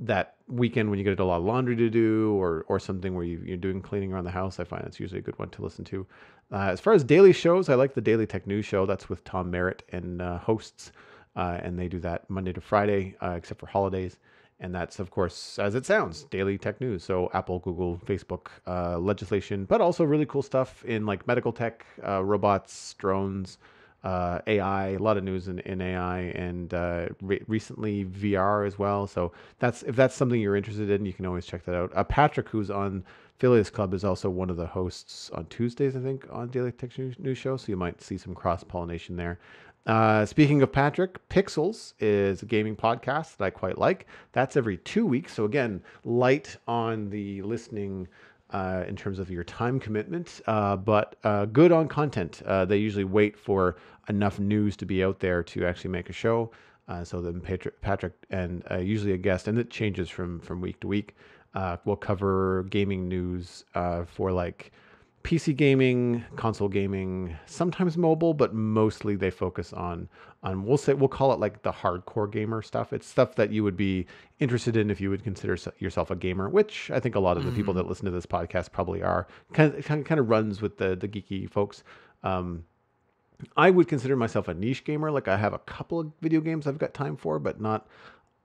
that weekend when you get a lot of laundry to do or or something where you, you're doing cleaning around the house. I find it's usually a good one to listen to. Uh, as far as daily shows, I like the Daily Tech News Show. That's with Tom Merritt and uh, hosts, uh, and they do that Monday to Friday, uh, except for holidays. And that's, of course, as it sounds, daily tech news. So Apple, Google, Facebook, uh, legislation, but also really cool stuff in like medical tech, uh, robots, drones, uh, A I, a lot of news in, in A I, and uh, re- recently V R as well. So that's if that's something you're interested in, you can always check that out. Uh, Patrick, who's on Phileas Club, is also one of the hosts on Tuesdays, I think, on Daily Tech News Show. So you might see some cross-pollination there. Uh, speaking of Patrick, Pixels is a gaming podcast that I quite like. That's every two weeks. So again, light on the listening uh, in terms of your time commitment, uh, but uh, good on content. Uh, they usually wait for enough news to be out there to actually make a show. Uh, so then Patrick, Patrick and uh, usually a guest, and it changes from, from week to week, uh, will cover gaming news uh, for like P C gaming, console gaming, sometimes mobile, but mostly they focus on, on we'll say, we'll call it like the hardcore gamer stuff. It's stuff that you would be interested in if you would consider yourself a gamer, which I think a lot of the people that listen to this podcast probably are. Kind of, kind of, kind of runs with the, the geeky folks. Um, I would consider myself a niche gamer. Like I have a couple of video games I've got time for, but not,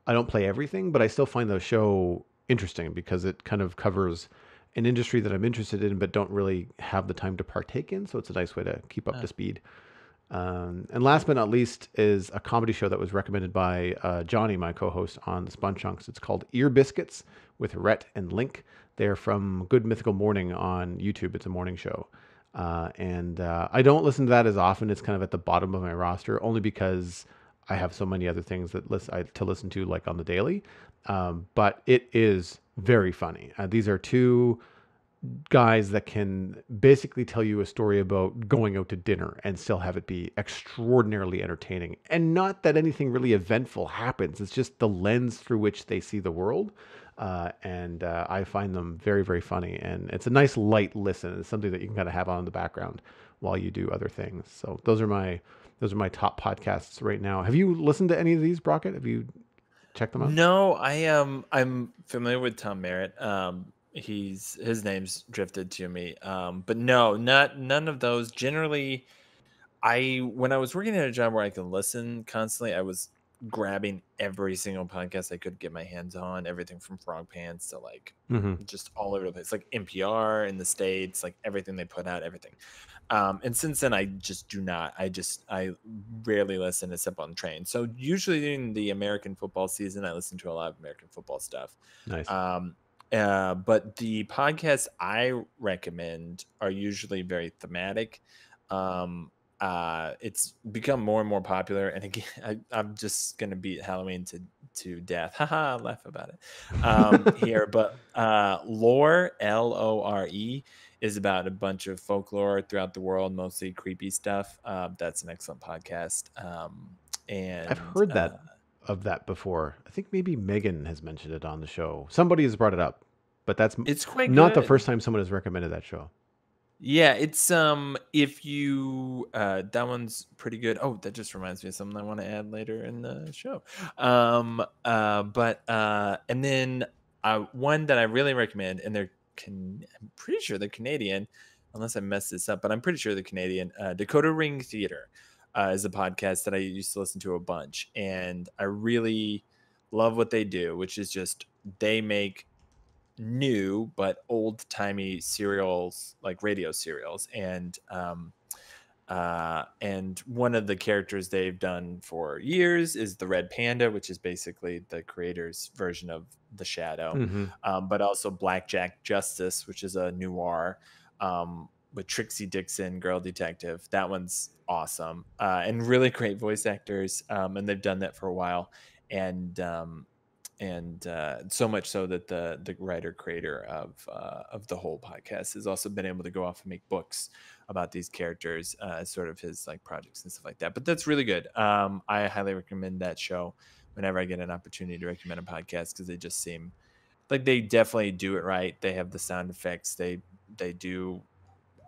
I don't play everything, but I still find the show interesting because it kind of covers an industry that I'm interested in, but don't really have the time to partake in. So it's a nice way to keep up uh. to speed. Um, and last but not least is a comedy show that was recommended by uh, Johnny, my co-host on the Spun Chunks. It's called Ear Biscuits with Rhett and Link. They're from Good Mythical Morning on YouTube. It's a morning show. Uh, and uh, I don't listen to that as often. It's kind of at the bottom of my roster only because I have so many other things that list, I, to listen to like on the daily. Um, but it is very funny. Uh, these are two guys that can basically tell you a story about going out to dinner and still have it be extraordinarily entertaining. And not that anything really eventful happens. It's just the lens through which they see the world. Uh, and uh, I find them very, very funny. And it's a nice light listen. It's something that you can kind of have on in the background while you do other things. So those are my those are my top podcasts right now. Have you listened to any of these, Brockett? Have you check them out? No, I am. Um, I'm familiar with Tom Merritt. Um, he's his name's drifted to me. Um, but no, not none of those. Generally, I when I was working at a job where I could listen constantly, I was grabbing every single podcast I could get my hands on. Everything from Frog Pants to like mm-hmm. just all over the place, like N P R in the States, like everything they put out, everything. Um, and since then, I just do not. I just I rarely listen except on train. So usually during the American football season, I listen to a lot of American football stuff. Nice. Um, uh, but the podcasts I recommend are usually very thematic. Um, uh, it's become more and more popular. And again, I, I'm just gonna beat Halloween to to death. Haha, laugh about it um, here. But uh, Lore, L O R E. is about a bunch of folklore throughout the world, mostly creepy stuff. Uh, that's an excellent podcast. Um, and I've heard that uh, of that before. I think maybe Megan has mentioned it on the show. Somebody has brought it up. but that's it's quite not good. The first time someone has recommended that show. Yeah, it's um if you uh that one's pretty good. Oh, that just reminds me of something I want to add later in the show. Um uh but uh and then uh one that I really recommend, and they're can I'm pretty sure they're Canadian, unless I mess this up, but I'm pretty sure they're Canadian. Uh Dakota Ring Theater uh is a podcast that I used to listen to a bunch, and I really love what they do, which is just they make new but old-timey serials, like radio serials, and um uh and one of the characters they've done for years is the Red Panda, which is basically the creator's version of The Shadow. Mm-hmm. Um but also Blackjack Justice, which is a noir um with Trixie Dixon, Girl Detective. That one's awesome, uh and really great voice actors, um and they've done that for a while, and um and uh, so much so that the the writer creator of uh, of the whole podcast has also been able to go off and make books about these characters uh, as sort of his like projects and stuff like that. But that's really good. Um, I highly recommend that show whenever I get an opportunity to recommend a podcast, because they just seem like they definitely do it right. They have the sound effects. They they do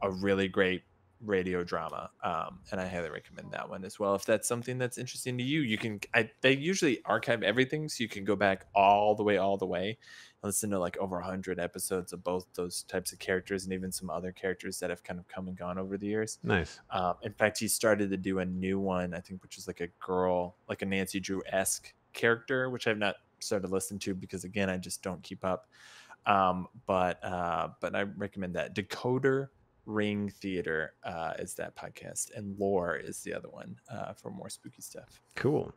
a really great radio drama, um and I highly recommend that one as well. If that's something that's interesting to you, you can I they usually archive everything, so you can go back all the way all the way and listen to like over one hundred episodes of both those types of characters, and even some other characters that have kind of come and gone over the years. Nice. Um in fact, he started to do a new one, I think, which is like a girl, like a Nancy Drew-esque character, which I've not started listening to because, again, I just don't keep up. Um but uh but I recommend that. Decoder Ring Theater uh is that podcast, and Lore is the other one uh for more spooky stuff. Cool.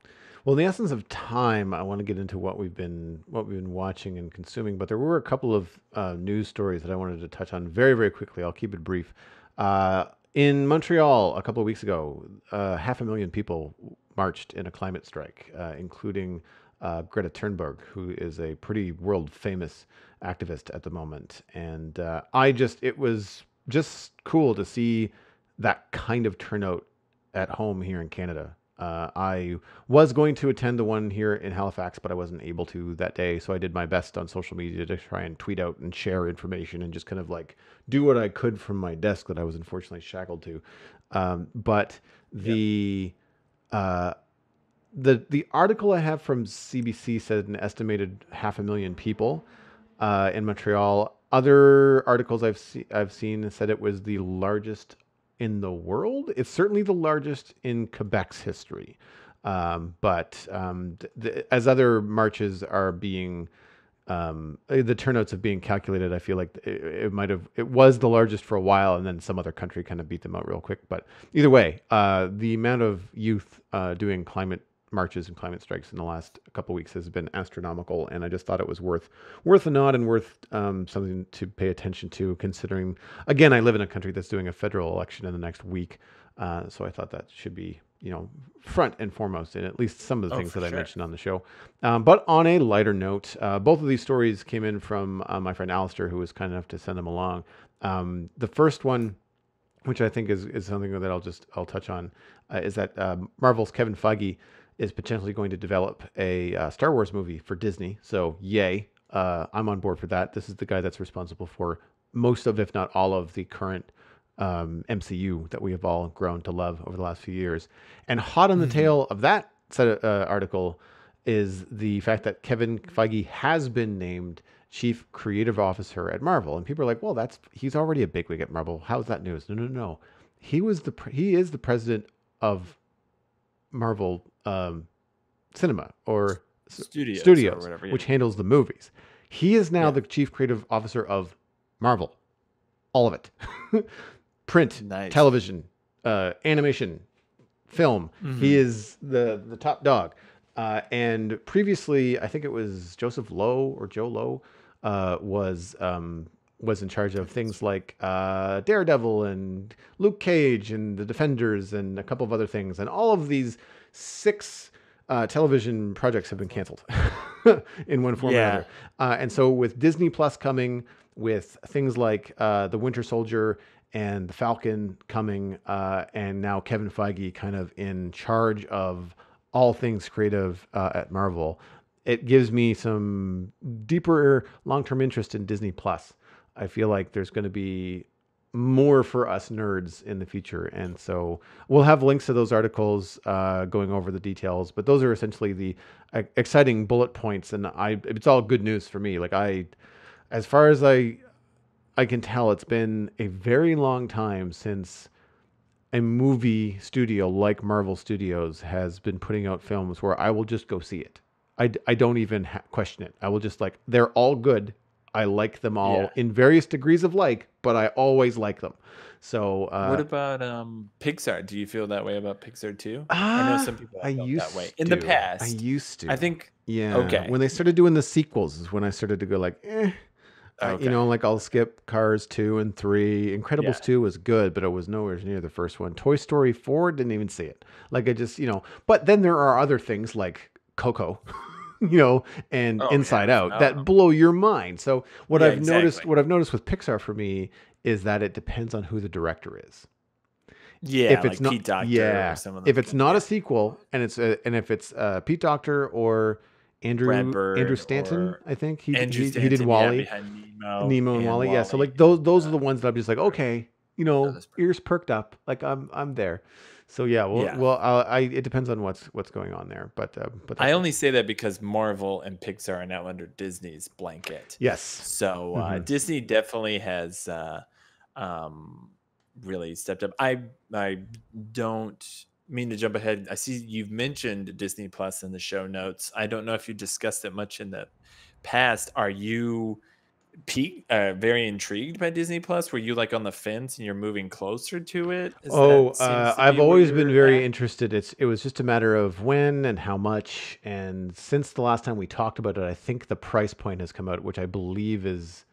Well, in the essence of time, I want to get into what we've been what we've been watching and consuming, but there were a couple of uh news stories that I wanted to touch on very, very quickly. I'll keep it brief. Uh in Montreal a couple of weeks ago, uh half a million people marched in a climate strike, uh including Uh, Greta Thunberg, who is a pretty world famous activist at the moment. And uh, I just it was just cool to see that kind of turnout at home here in Canada. Uh, I was going to attend the one here in Halifax, but I wasn't able to that day. So I did my best on social media to try and tweet out and share information and just kind of like do what I could from my desk that I was unfortunately shackled to. Um, but the, yep. uh, the, the article I have from C B C said an estimated half a million people uh, in Montreal. Other articles I've see, I've seen said it was the largest in the world. It's certainly the largest in Quebec's history. Um, but um, th- as other marches are being, um, the turnouts of being calculated, I feel like it, it might have it was the largest for a while, and then some other country kind of beat them out real quick. But either way, uh, the amount of youth uh, doing climate marches and climate strikes in the last couple of weeks has been astronomical, and I just thought it was worth worth a nod and worth um, something to pay attention to, considering, again, I live in a country that's doing a federal election in the next week, uh, so I thought that should be, you know, front and foremost in at least some of the oh, things that sure. I mentioned on the show. Um, but on a lighter note, uh, both of these stories came in from uh, my friend Alistair, who was kind enough to send them along. Um, the first one, which I think is, is something that I'll just I'll touch on, uh, is that uh, Marvel's Kevin Feige is potentially going to develop a uh, Star Wars movie for Disney. So yay, uh, I'm on board for that. This is the guy that's responsible for most of, if not all of, the current um, M C U that we have all grown to love over the last few years. And hot on the mm-hmm. tail of that set of, uh, article is the fact that Kevin Feige has been named Chief Creative Officer at Marvel. And people are like, well, that's he's already a bigwig at Marvel. How's that news? No, no, no. He was the pre- he is the president of Marvel um, Cinema or Studios, studios or whatever, yeah. which handles the movies. He is now yeah. the Chief Creative Officer of Marvel. All of it. Print, nice. television, uh, animation, film. Mm-hmm. He is the, the top dog. Uh, and previously, I think it was Joseph Lowe or Joe Lowe uh, was... Um, was in charge of things like uh, Daredevil and Luke Cage and The Defenders and a couple of other things. And all of these six uh, television projects have been canceled in one form yeah. or another. Uh, and so with Disney Plus coming, with things like uh, The Winter Soldier and The Falcon coming, uh, and now Kevin Feige kind of in charge of all things creative uh, at Marvel, it gives me some deeper long-term interest in Disney Plus. I feel like there's going to be more for us nerds in the future. And so we'll have links to those articles uh, going over the details, but those are essentially the uh, exciting bullet points. And I, it's all good news for me. Like I, as far as I, I can tell, it's been a very long time since a movie studio like Marvel Studios has been putting out films where I will just go see it. I, I don't even ha- question it. I will just like, they're all good. I like them all yeah. in various degrees of like, but I always like them. So uh, what about um, Pixar? Do you feel that way about Pixar too? Uh, I know some people I felt used that way in to. the past. I used to. I think. Yeah. Okay. When they started doing the sequels is when I started to go like, eh. Okay. Uh, you know, like I'll skip Cars two and three. Incredibles yeah. two was good, but it was nowhere near the first one. Toy Story four, didn't even see it. Like I just, you know, but then there are other things like Coco. you know, and oh, Inside yeah. Out oh. that blow your mind. So what yeah, I've exactly. noticed, what I've noticed with Pixar for me is that it depends on who the director is. Yeah. If it's like not, Pete Docter yeah, or some of if it's not yeah. a sequel and it's a, and if it's uh Pete Docter or Andrew, Andrew Stanton, I think he, Andrew he, Stanton, he did Wall-E, yeah, Nemo, Nemo and, and Wall-E. Yeah. So like those, those yeah. are the ones that I'm just like, okay, you know, no, ears perked up. Like I'm, I'm there. So yeah, well, yeah. well, I'll, I it depends on what's what's going on there, but uh, but I only say that because Marvel and Pixar are now under Disney's blanket. Yes. So uh, mm-hmm. Disney definitely has uh, um, really stepped up. I I don't mean to jump ahead. I see you've mentioned Disney Plus in the show notes. I don't know if you discussed it much in the past. Are you Pete, uh, very intrigued by Disney Plus? Were you like on the fence and you're moving closer to it? Is oh, uh, I've be always been very at? interested. It's It was just a matter of when and how much. And since the last time we talked about it, I think the price point has come out, which I believe is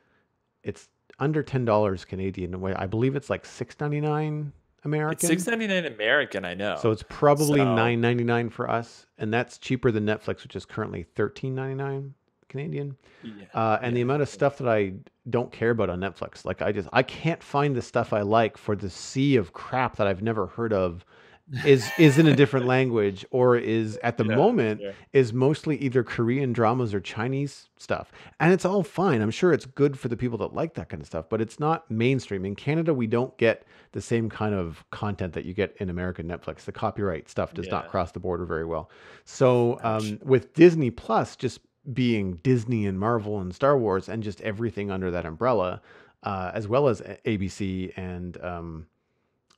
it's under ten dollars Canadian. I believe it's like six ninety-nine American. It's six ninety-nine American, I know. So it's probably so... nine ninety-nine for us. And that's cheaper than Netflix, which is currently thirteen ninety-nine. Canadian yeah, uh, and yeah. the amount of stuff that I don't care about on Netflix. Like I just, I can't find the stuff I like for the sea of crap that I've never heard of is, is in a different language or is at the yeah, moment yeah. is mostly either Korean dramas or Chinese stuff. And it's all fine. I'm sure it's good for the people that like that kind of stuff, but it's not mainstream. In Canada, we don't get the same kind of content that you get in American Netflix. The copyright stuff does yeah. not cross the border very well. So um, with Disney Plus, just being Disney and Marvel and Star Wars and just everything under that umbrella, uh, as well as A B C and, um,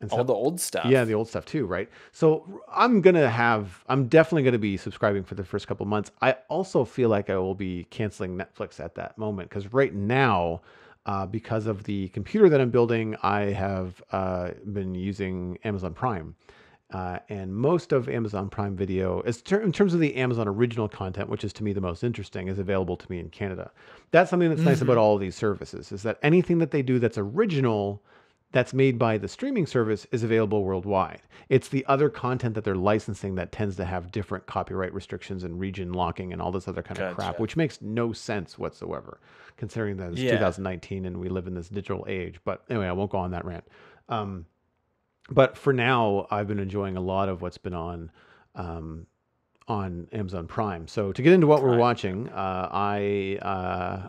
and all stuff. The old stuff. Yeah. The old stuff too. Right. So I'm going to have, I'm definitely going to be subscribing for the first couple months. I also feel like I will be canceling Netflix at that moment. Cause right now, uh, because of the computer that I'm building, I have, uh, been using Amazon Prime. Uh, and most of Amazon Prime Video, is ter- in terms of the Amazon original content, which is to me the most interesting, is available to me in Canada. That's something that's mm-hmm. nice about all of these services, is that anything that they do that's original, that's made by the streaming service, is available worldwide. It's the other content that they're licensing that tends to have different copyright restrictions and region locking and all this other kind gotcha. of crap, which makes no sense whatsoever, considering that it's yeah. two thousand nineteen and we live in this digital age. But anyway, I won't go on that rant. Um, But for now, I've been enjoying a lot of what's been on um, on Amazon Prime. So to get into what Prime. we're watching, uh, I uh,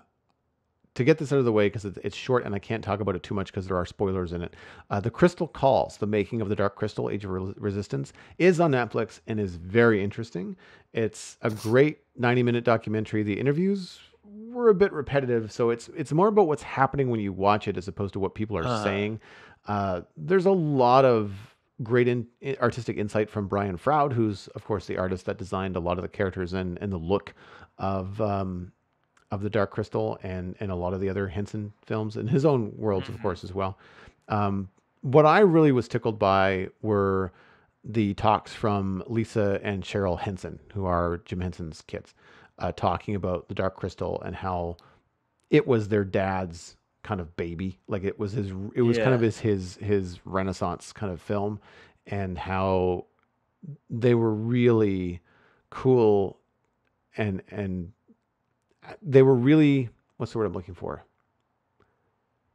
to get this out of the way, because it's short and I can't talk about it too much because there are spoilers in it. Uh, the Crystal Calls, The Making of the Dark Crystal, Age of Resistance, is on Netflix and is very interesting. It's a great ninety-minute documentary. The interviews were a bit repetitive, so it's it's more about what's happening when you watch it as opposed to what people are uh. saying. Uh, there's a lot of great in, artistic insight from Brian Froud, who's, of course, the artist that designed a lot of the characters and, and the look of um, of The Dark Crystal and, and a lot of the other Henson films in his own worlds, mm-hmm. of course, as well. Um, what I really was tickled by were the talks from Lisa and Cheryl Henson, who are Jim Henson's kids, uh, talking about The Dark Crystal and how it was their dad's kind of baby. Like it was his, it was yeah. kind of his, his, his Renaissance kind of film, and how they were really cool. And, and they were really, what's the word I'm looking for?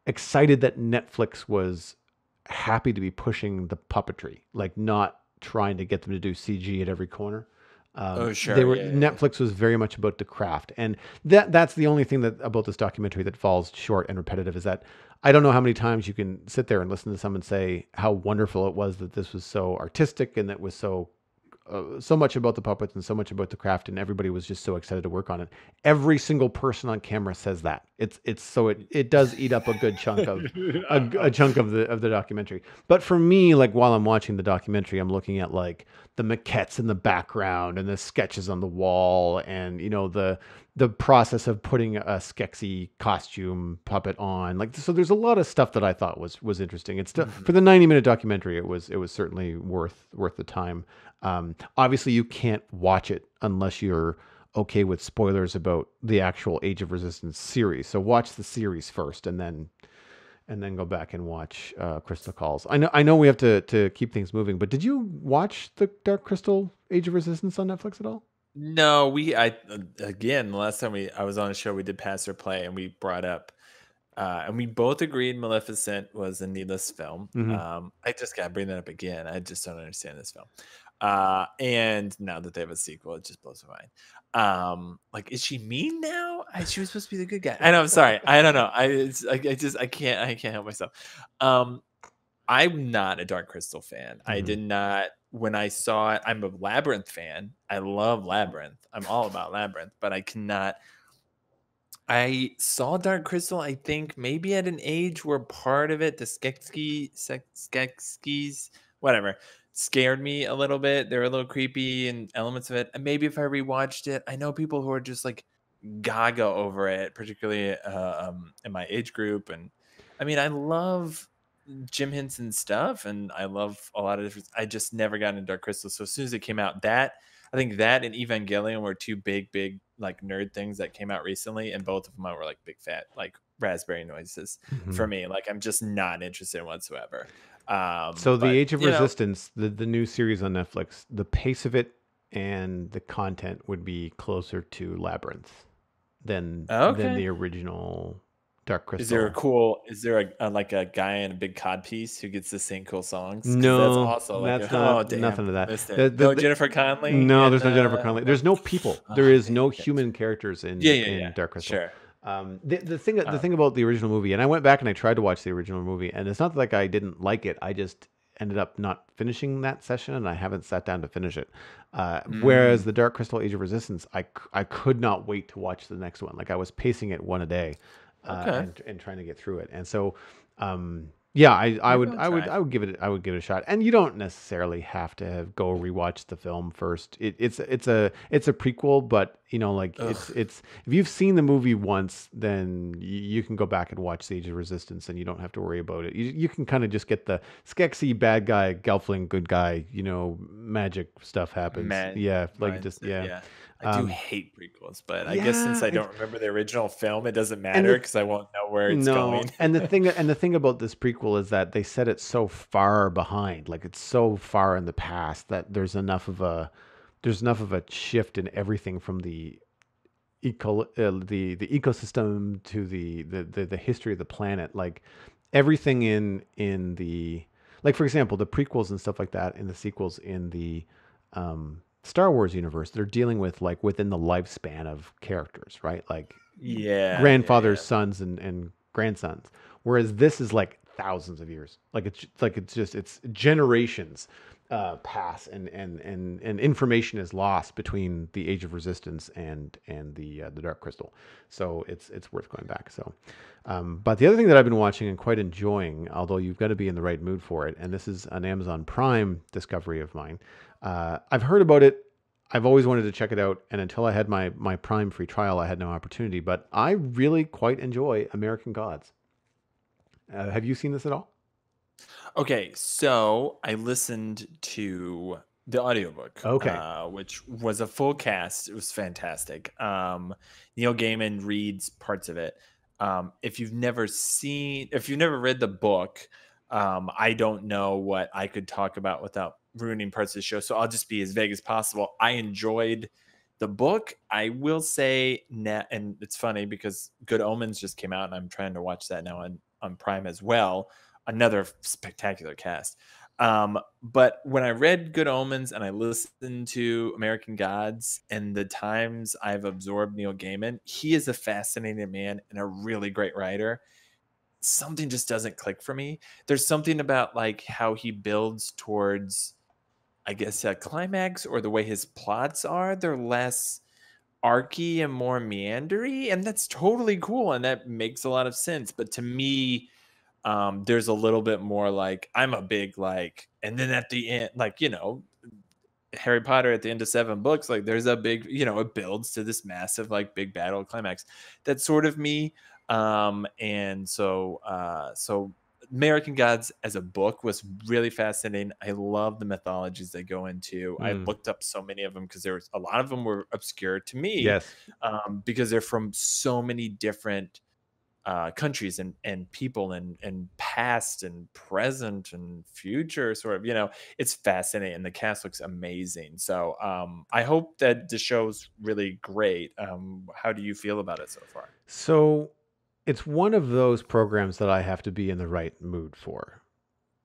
Excited that Netflix was happy to be pushing the puppetry, like not trying to get them to do C G at every corner. Um, oh, sure. They were, yeah, yeah, Netflix was very much about the craft. And that that's the only thing that about this documentary that falls short and repetitive is that I don't know how many times you can sit there and listen to someone say how wonderful it was that this was so artistic and that was so Uh, so much about the puppets and so much about the craft, and everybody was just so excited to work on it. Every single person on camera says that. It's it's so it it does eat up a good chunk of a, a chunk of the of the documentary. But for me, like while I'm watching the documentary, I'm looking at like the maquettes in the background and the sketches on the wall, and you know the the process of putting a skexy costume puppet on. Like so, there's a lot of stuff that I thought was was interesting. It's still, mm-hmm. for the ninety minute documentary, it was it was certainly worth worth the time. Um, obviously, you can't watch it unless you're okay with spoilers about the actual Age of Resistance series. So watch the series first, and then and then go back and watch uh, Crystal Calls. I know I know we have to to keep things moving, but did you watch the Dark Crystal Age of Resistance on Netflix at all? No, we I again the last time we I was on a show we did Pass or Play, and we brought up. Uh, and we both agreed Maleficent was a needless film. Mm-hmm. um, I just got to bring that up again. I just don't understand this film. Uh, and now that they have a sequel, it just blows my mind. Um, like, is she mean now? I, she was supposed to be the good guy. I know. I'm sorry. I don't know. I, it's, I, I just I can't I can't help myself. Um, I'm not a Dark Crystal fan. Mm-hmm. I did not. When I saw it, I'm a Labyrinth fan. I love Labyrinth. I'm all about Labyrinth, but I cannot. I saw Dark Crystal, I think, maybe at an age where part of it, the Skeksis, whatever, scared me a little bit. They were a little creepy and elements of it. And maybe if I rewatched it, I know people who are just like gaga over it, particularly uh, um, in my age group. And I mean, I love Jim Henson stuff, and I love a lot of different. I just never got into Dark Crystal. So as soon as it came out, that I think that and Evangelion were two big, big like nerd things that came out recently, and both of them were like big fat like raspberry noises mm-hmm. for me. Like I'm just not interested whatsoever. Um, so the but, Age of Resistance, know. the the new series on Netflix, the pace of it and the content would be closer to Labyrinth than okay. than the original Dark Crystal. Is there a cool? Is there a, a like a guy in a big codpiece who gets to sing cool songs? No, that's also like that's a, not, oh, damn, nothing to that. The, the, no the, Jennifer Connelly. No, and, there's no Jennifer uh, Connelly. There's no people. Oh, there is no human it. characters in, yeah, yeah, in yeah. Dark Crystal. Sure. Um, the, the thing, the um, thing about the original movie, and I went back and I tried to watch the original movie, and it's not like I didn't like it. I just ended up not finishing that session, and I haven't sat down to finish it. Uh, mm. Whereas the Dark Crystal: Age of Resistance, I I could not wait to watch the next one. Like I was pacing it one a day. Uh, okay. and, and trying to get through it, and so um yeah I I would I would I would give it I would give it a shot. And you don't necessarily have to have, go rewatch the film first. It, it's it's a it's a prequel, but you know like Ugh. it's it's if you've seen the movie once, then you, you can go back and watch the Age of Resistance, and you don't have to worry about it. You, you can kind of just get the skexy bad guy, Gelfling good guy, you know magic stuff happens. Man, yeah like just it, yeah, yeah. I do um, hate prequels, but I yeah, guess since I don't remember the original film, it doesn't matter because I won't know where it's no, going. and the thing, and the thing about this prequel is that they set it so far behind, like it's so far in the past that there's enough of a there's enough of a shift in everything from the eco uh, the the ecosystem to the, the the the history of the planet, like everything in in the like for example the prequels and stuff like that, and the sequels in the um. Star Wars universe, they're dealing with like within the lifespan of characters, right? Like yeah, grandfathers, yeah, yeah. sons, and, and grandsons. Whereas this is like thousands of years. Like it's like it's just it's generations uh, pass, and and and and information is lost between the Age of Resistance and and the uh, the Dark Crystal. So it's it's worth going back. So, um, but the other thing that I've been watching and quite enjoying, although you've got to be in the right mood for it, and this is an Amazon Prime discovery of mine. Uh, I've heard about it. I've always wanted to check it out. And until I had my, my Prime free trial, I had no opportunity. But I really quite enjoy American Gods. Uh, have you seen this at all? Okay. So I listened to the audiobook, okay. uh, which was a full cast. It was fantastic. Um, Neil Gaiman reads parts of it. Um, if you've never seen, if you've never read the book, um, I don't know what I could talk about without ruining parts of the show, so I'll just be as vague as possible. I enjoyed the book. I will say, now, and it's funny because Good Omens just came out, and I'm trying to watch that now on, on Prime as well. Another spectacular cast. Um, but when I read Good Omens and I listened to American Gods and the times I've absorbed Neil Gaiman, he is a fascinating man and a really great writer. Something just doesn't click for me. There's something about like how he builds towards, I guess, a climax, or the way his plots are. They're less archy and more meandery, and that's totally cool. And that makes a lot of sense. But to me, Um, there's a little bit more like, I'm a big like, and then at the end, like, you know, Harry Potter at the end of seven books, like there's a big, you know, it builds to this massive, like big battle climax. That's sort of me. Um, and so, uh, so American Gods as a book was really fascinating. I love the mythologies they go into. Mm. I looked up so many of them because there was a lot of them were obscure to me. Yes. Um, because they're from so many different Uh, countries and and people and and past and present and future, sort of, you know. It's fascinating. The cast looks amazing. So um, I hope that the show's really great. Um, how do you feel about it so far? So it's one of those programs that I have to be in the right mood for.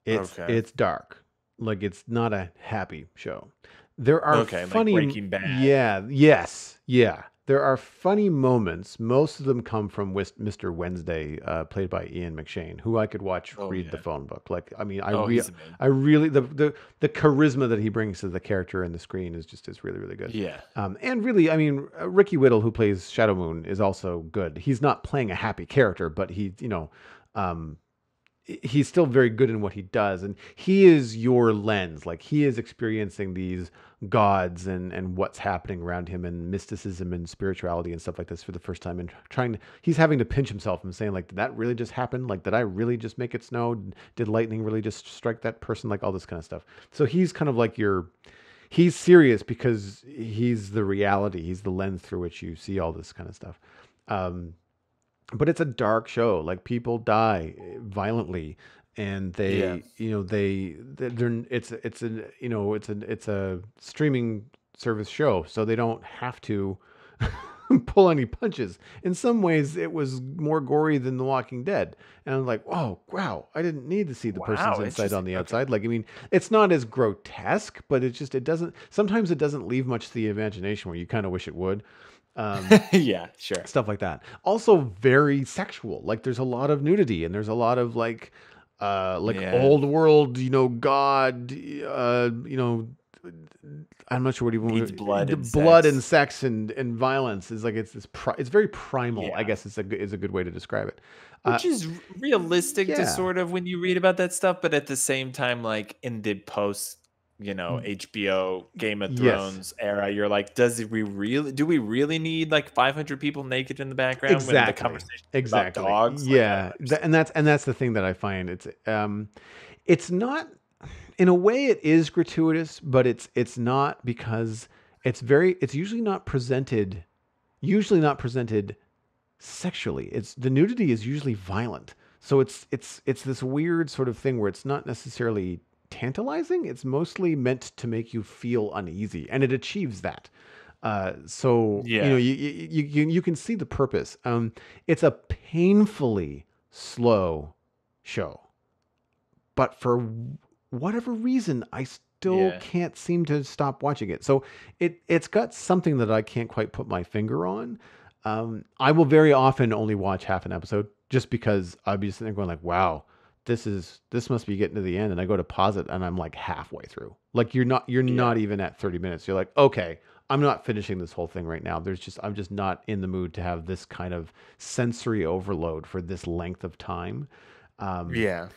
It's okay. It's dark. Like, it's not a happy show. There are okay, funny. Like Breaking Bad. Yeah. Yes. Yeah. There are funny moments. Most of them come from Mister Wednesday, uh, played by Ian McShane, who I could watch oh, read yeah. the phone book. Like, I mean, I, oh, re I really, the, the the charisma that he brings to the character and the screen is just is really, really good. Yeah. Um, and really, I mean, Ricky Whittle, who plays Shadow Moon, is also good. He's not playing a happy character, but he, you know, um, he's still very good in what he does. And he is your lens. Like, he is experiencing these gods and, and what's happening around him and mysticism and spirituality and stuff like this for the first time. And trying to, he's having to pinch himself and saying, like, did that really just happen? Like, did I really just make it snow? Did lightning really just strike that person? Like, all this kind of stuff. So he's kind of like your, he's serious because he's the reality. He's the lens through which you see all this kind of stuff. Um, But it's a dark show. Like, people die violently, and they, yeah. you know, they, they're, it's, it's an, you know, it's an, it's a streaming service show, so they don't have to pull any punches. In some ways, it was more gory than The Walking Dead, and I'm like, oh wow, I didn't need to see the wow, person's inside just, on the outside. Okay. Like, I mean, it's not as grotesque, but it's just, it doesn't. Sometimes it doesn't leave much to the imagination, where you kind of wish it would. Um, yeah, sure. Stuff like that. Also very sexual. Like, there's a lot of nudity, and there's a lot of like, uh, like yeah. old world, you know, God, uh, you know, I'm not sure what even Needs blood, and blood sex. and sex and, and violence is like, it's, it's, pri it's very primal, yeah. I guess it's a, is a good way to describe it. Which uh, is realistic yeah. to sort of, when you read about that stuff, but at the same time, like in the post, you know, H B O Game of Thrones yes. era, you're like, does we really do we really need like five hundred people naked in the background? Exactly. When the conversation exactly. about dogs, yeah, like, and that's and that's the thing that I find, it's um, it's not, in a way it is gratuitous, but it's it's not, because it's very it's usually not presented, usually not presented sexually. It's the nudity is usually violent, so it's it's it's this weird sort of thing where it's not necessarily tantalizing. It's mostly meant to make you feel uneasy, and it achieves that. Uh, so yeah. you know, you, you you you can see the purpose. Um, it's a painfully slow show, but for whatever reason, I still yeah. can't seem to stop watching it. So it it's got something that I can't quite put my finger on. Um, I will very often only watch half an episode, just because I'll be sitting there going like, "Wow, this is, this must be getting to the end." And I go to pause it, and I'm like halfway through. Like, you're not, you're yeah. not even at thirty minutes. You're like, okay, I'm not finishing this whole thing right now. There's just, I'm just not in the mood to have this kind of sensory overload for this length of time. Um, yeah.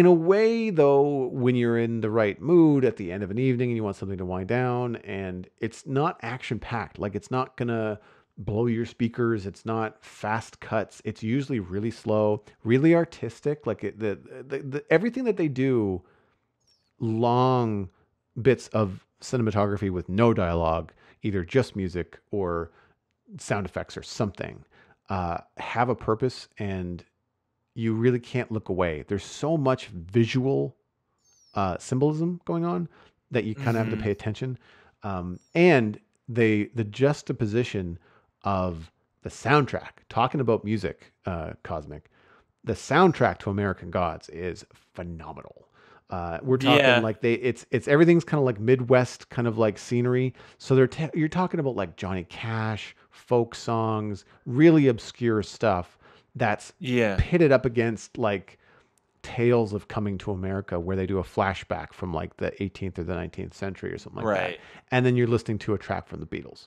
In a way though, when you're in the right mood at the end of an evening and you want something to wind down, and it's not action packed, like it's not gonna blow your speakers. It's not fast cuts. It's usually really slow, really artistic. Like it, the, the, the, everything that they do, long bits of cinematography with no dialogue, either just music or sound effects or something, uh, have a purpose, and you really can't look away. There's so much visual, uh, symbolism going on that you kind of mm-hmm. have to pay attention. Um, and they, the juxtaposition of the soundtrack, talking about music, uh, Cosmic, the soundtrack to American Gods is phenomenal. Uh, we're talking yeah. like they it's it's everything's kind of like Midwest kind of like scenery. So they're t you're talking about like Johnny Cash, folk songs, really obscure stuff that's yeah. pitted up against like Tales of Coming to America, where they do a flashback from like the eighteenth or the nineteenth century or something like right. that. And then you're listening to a track from the Beatles.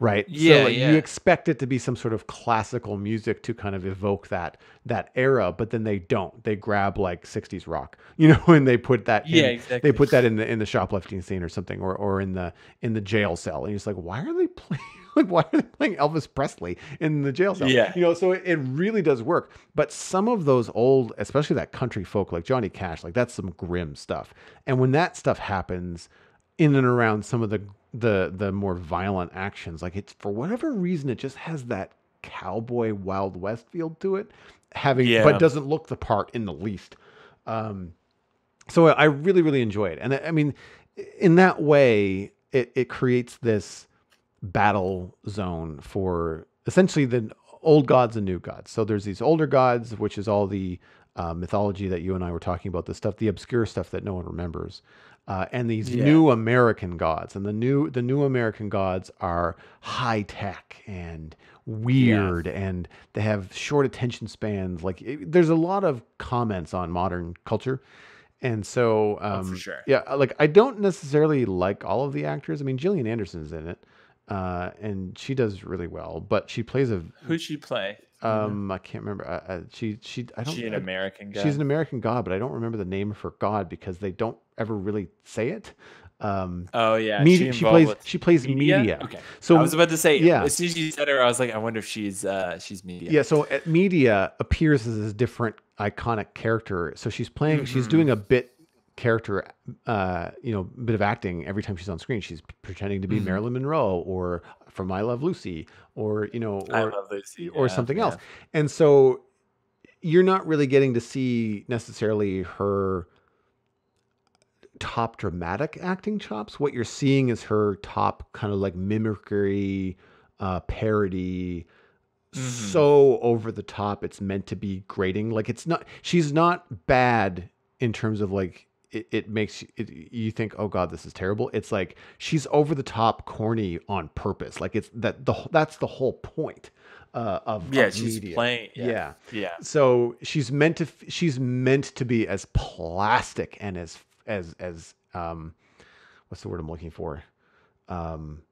Right. Yeah, so like, yeah. you expect it to be some sort of classical music to kind of evoke that that era, but then they don't. They grab like sixties rock, you know, and they put that in, yeah, exactly. they put that in the in the shoplifting scene or something, or or in the in the jail cell. And it's like, why are they playing like why are they playing Elvis Presley in the jail cell? Yeah. You know, so it, it really does work. But some of those old, especially that country folk like Johnny Cash, like that's some grim stuff. And when that stuff happens in and around some of the the the more violent actions, like it's, for whatever reason, it just has that cowboy Wild West feel to it, having yeah. but doesn't look the part in the least. Um so I really really enjoy it, and I, I mean, in that way it, it creates this battle zone for essentially the old gods and new gods. So there's these older gods, which is all the uh, mythology that you and I were talking about, the stuff, the obscure stuff that no one remembers. Uh, and these yeah. new American gods, and the new the new American gods are high tech and weird, yes. and they have short attention spans. Like it, there's a lot of comments on modern culture, and so um, oh, for sure. yeah, like I don't necessarily like all of the actors. I mean, Gillian Anderson's in it, uh, and she does really well, but she plays a who she play. Um, I can't remember. Uh, uh, she, she, I don't. She's an American god. She's an American god, but I don't remember the name of her god because they don't ever really say it. Um, oh yeah, media, she, she plays. She plays media. media. Okay. So I was about to say. Yeah. As soon as you said her, I was like, I wonder if she's uh, she's media. Yeah. So at media appears as a different iconic character. So she's playing. Mm-hmm. She's doing a bit character. Uh, you know, bit of acting every time she's on screen. She's pretending to be mm-hmm. Marilyn Monroe or from I Love Lucy, or, you know, or, I Love Lucy, yeah, or something yeah. else. And so you're not really getting to see necessarily her top dramatic acting chops. What you're seeing is her top kind of like mimicry, uh, parody, mm-hmm. so over the top. It's meant to be grating. Like it's not, she's not bad in terms of like, It, it makes it, you think, oh God, this is terrible. It's like, she's over the top corny on purpose. Like it's that the, that's the whole point uh, of, yeah, of she's media. Playing, yeah. yeah. Yeah. So she's meant to, she's meant to be as plastic and as, as, as, um, what's the word I'm looking for? Um,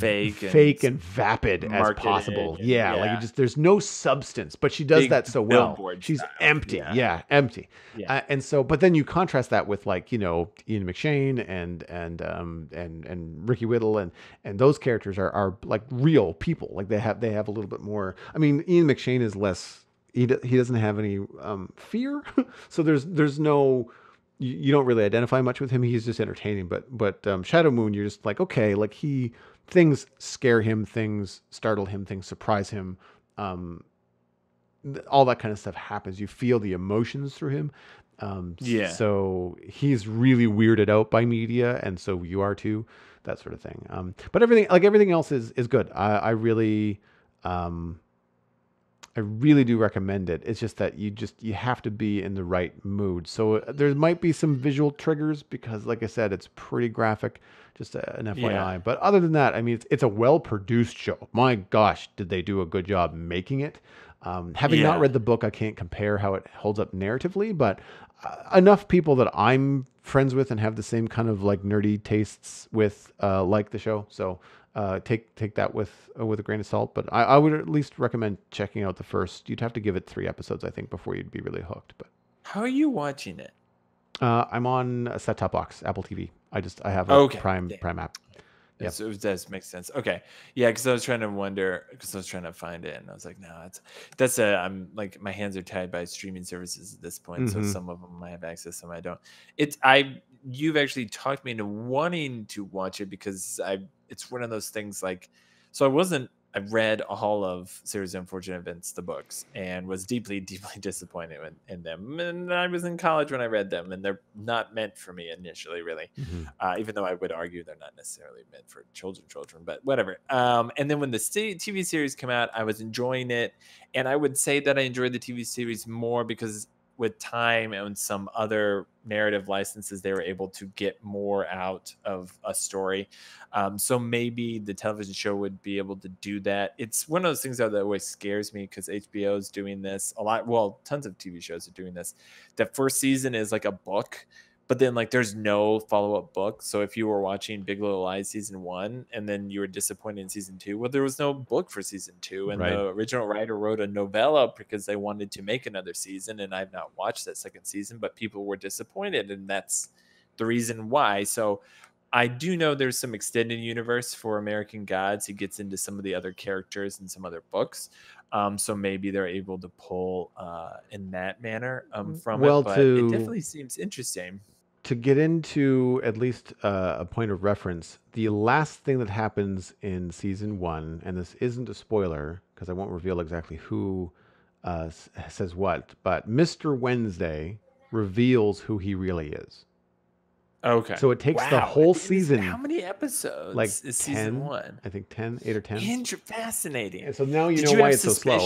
Fake, fake and, and vapid as possible. And, yeah, yeah, like it just, there's no substance, but she does Big that so well. She's style. empty, yeah, yeah empty. Yeah. Uh, and so, but then you contrast that with like, you know, Ian McShane and and um and and Ricky Whittle and and those characters are are like real people. Like they have they have a little bit more. I mean, Ian McShane is less. He do, he doesn't have any um fear, so there's there's no. You, you don't really identify much with him. He's just entertaining. But but um, Shadow Moon, you're just like, okay, like he. Things scare him, things startle him, things surprise him. Um, all that kind of stuff happens. You feel the emotions through him. Um, yeah. So he's really weirded out by media, and so you are too, that sort of thing. Um, but everything, like everything else, is is good. I, I really, um, I really do recommend it. It's just that you just you have to be in the right mood. So there might be some visual triggers because, like I said, it's pretty graphic. Just an F Y I, yeah. But other than that, I mean, it's, it's a well-produced show. My gosh, did they do a good job making it? Um, having yeah. not read the book, I can't compare how it holds up narratively, but uh, enough people that I'm friends with and have the same kind of like nerdy tastes with uh, like the show. So uh, take take that with uh, with a grain of salt. But I, I would at least recommend checking out the first. You'd have to give it three episodes, I think, before you'd be really hooked. But how are you watching it? Uh, I'm on a set-top box, Apple T V. I just I have a okay. Prime Damn. Prime app. Yeah, so it does make sense. Okay, yeah, because I was trying to wonder, because I was trying to find it, and I was like, no, that's that's a I'm like my hands are tied by streaming services at this point. Mm-hmm. So some of them I have access, some I don't. It's I you've actually talked me into wanting to watch it because I it's one of those things like so I wasn't I read all of Series of Unfortunate Events, the books, and was deeply, deeply disappointed in, in them. And I was in college when I read them, and they're not meant for me initially, really. Mm-hmm. uh, even though I would argue they're not necessarily meant for children, children, but whatever. Um, and then when the T V series came out, I was enjoying it. And I would say that I enjoyed the T V series more because with time and some other narrative licenses, they were able to get more out of a story. Um, so maybe the television show would be able to do that. It's one of those things that always scares me, because H B O is doing this a lot. Well, tons of T V shows are doing this. The first season is like a book, but then like there's no follow-up book. So if you were watching Big Little Lies season one and then you were disappointed in season two, well, there was no book for season two. And right. the original writer wrote a novella because they wanted to make another season. And I've not watched that second season, but people were disappointed. And that's the reason why. So I do know there's some extended universe for American Gods. He gets into some of the other characters and some other books. Um, so maybe they're able to pull uh, in that manner um, from well, it. But to... it definitely seems interesting. To get into at least uh, a point of reference, the last thing that happens in season one, and this isn't a spoiler because I won't reveal exactly who uh, says what, but Mister Wednesday reveals who he really is. Okay. So it takes wow. the whole season. How many episodes like is ten, season one? I think ten, eight or ten. Inter- fascinating. And so now you Did know you why it's so slow.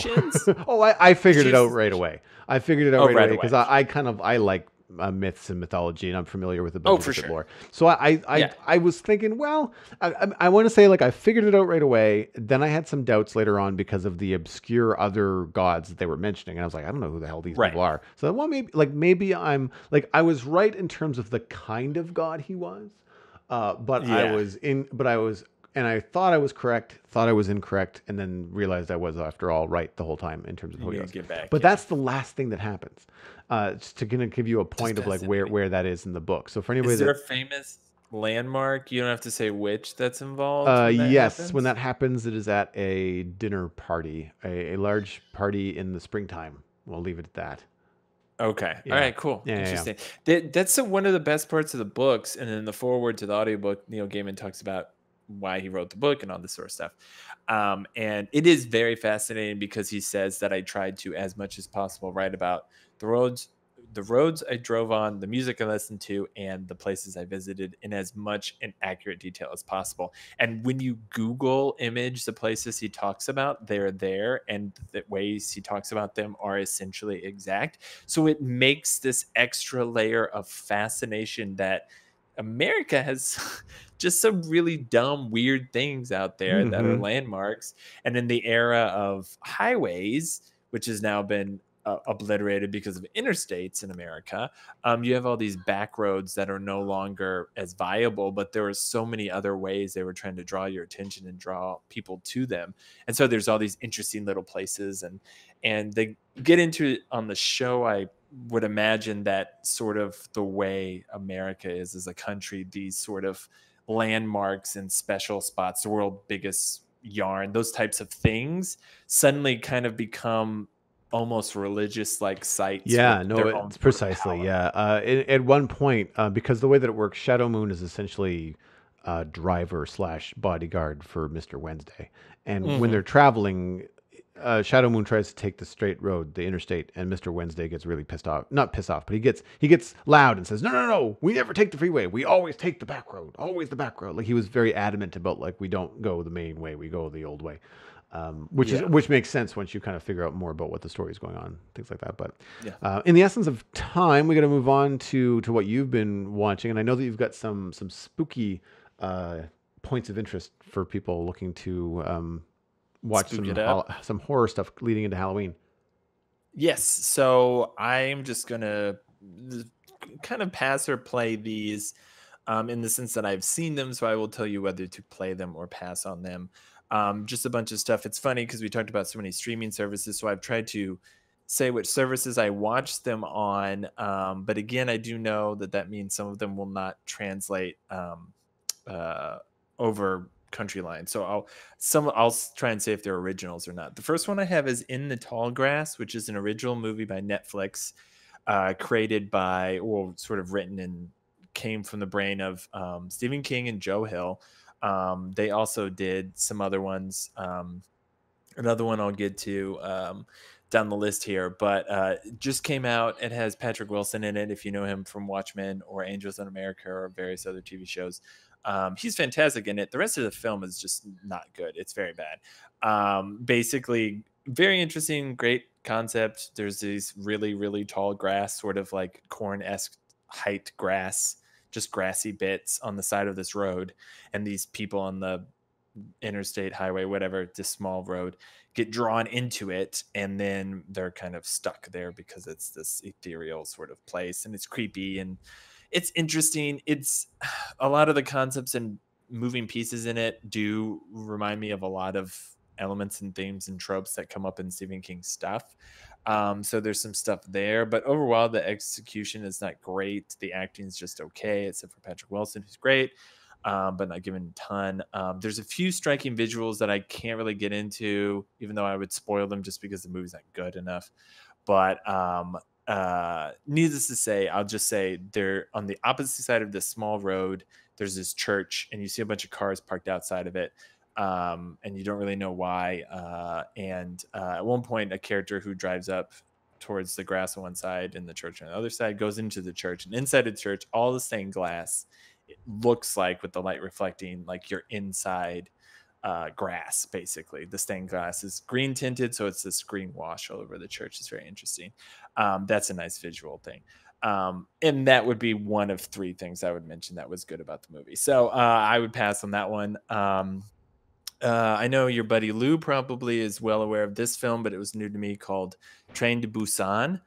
oh, I, I figured Did it out suspic- right away. I figured it out oh, right, right away because I, I kind of, I like Uh, myths and mythology, and I'm familiar with a bunch oh, of sure. lore. So I, I, I, yeah. I was thinking, well, I, I, I want to say like I figured it out right away. Then I had some doubts later on because of the obscure other gods that they were mentioning, and I was like, I don't know who the hell these right. people are. So well, maybe like maybe I'm like I was right in terms of the kind of god he was, uh, but yeah. I was in, but I was, and I thought I was correct, thought I was incorrect, and then realized I was after all right the whole time in terms of who he was. But yeah. that's the last thing that happens. Uh, just to kind of give you a point of like where, where that is in the book. So for anybody, is there that, a famous landmark? You don't have to say which that's involved. Uh, when that yes, happens? When that happens, it is at a dinner party, a, a large party in the springtime. We'll leave it at that. Okay. Yeah. All right. Cool. Yeah, interesting. Yeah, yeah. That, that's a, one of the best parts of the books, and then the foreword to the audiobook, Neil Gaiman talks about why he wrote the book and all this sort of stuff. Um, and it is very fascinating because he says that I tried to, as much as possible, write about the roads, the roads I drove on, the music I listened to, and the places I visited in as much and accurate detail as possible. And when you Google image the places he talks about, they're there, and the ways he talks about them are essentially exact. So it makes this extra layer of fascination that America has just some really dumb, weird things out there mm-hmm. that are landmarks. And in the era of highways, which has now been uh, obliterated because of interstates in America, um, you have all these back roads that are no longer as viable, but there are so many other ways they were trying to draw your attention and draw people to them. And so there's all these interesting little places, and and they get into it on the show. I would imagine that sort of the way America is as a country, these sort of landmarks and special spots, the world's biggest yarn, those types of things suddenly kind of become almost religious like sites. Yeah, no, it's precisely. Yeah. Uh, it, at one point, uh, because the way that it works, Shadow Moon is essentially a driver slash bodyguard for Mister Wednesday. And mm-hmm. when they're traveling, Uh, Shadow Moon tries to take the straight road, the interstate, and Mister Wednesday gets really pissed off. Not pissed off, but he gets he gets loud and says, "No, no, no! We never take the freeway. We always take the back road. Always the back road." Like he was very adamant about like we don't go the main way, we go the old way, um, which yeah. is which makes sense once you kind of figure out more about what the story is going on, things like that. But yeah. uh, in the essence of time, we got to move on to to what you've been watching, and I know that you've got some some spooky uh, points of interest for people looking to. Um, Watch some, ho- some horror stuff leading into Halloween. Yes. So I'm just going to kind of pass or play these um, in the sense that I've seen them. So I will tell you whether to play them or pass on them. Um, just a bunch of stuff. It's funny because we talked about so many streaming services. So I've tried to say which services I watched them on. Um, but again, I do know that that means some of them will not translate um, uh, over country line. So I'll some I'll try and say if they're originals or not. The first one I have is In the Tall Grass, which is an original movie by Netflix, uh, created by, or sort of written and came from the brain of um, Stephen King and Joe Hill. Um, they also did some other ones. Um, another one I'll get to um, down the list here, but uh, just came out. It has Patrick Wilson in it, if you know him from Watchmen or Angels in America or various other T V shows. Um, he's fantastic in it. The rest of the film is just not good. It's very bad. Um, basically, very interesting, great concept. There's these really, really tall grass, sort of like corn-esque height grass, just grassy bits on the side of this road. And these people on the interstate highway, whatever, this small road, get drawn into it. And then they're kind of stuck there because it's this ethereal sort of place. And it's creepy and it's interesting. It's a lot of the concepts and moving pieces in it do remind me of a lot of elements and themes and tropes that come up in Stephen King stuff. Um, so there's some stuff there, but overall the execution is not great. The acting is just okay, except for Patrick Wilson, who's great, um, but not given a ton. Um, there's a few striking visuals that I can't really get into, even though I would spoil them just because the movie's not good enough. But um, uh, needless to say, I'll just say they're on the opposite side of this small road. There's this church, and you see a bunch of cars parked outside of it. Um, and you don't really know why. Uh, and uh, at one point, a character who drives up towards the grass on one side and the church on the other side goes into the church. And inside the church, all the stained glass, it looks like, with the light reflecting, like you're inside uh, grass, basically. The stained glass is green tinted, so it's this green wash all over the church. It's very interesting. Um, that's a nice visual thing. Um, and that would be one of three things I would mention that was good about the movie. So uh, I would pass on that one. Um, Uh, I know your buddy Lou probably is well aware of this film, but it was new to me, called Train to Busan.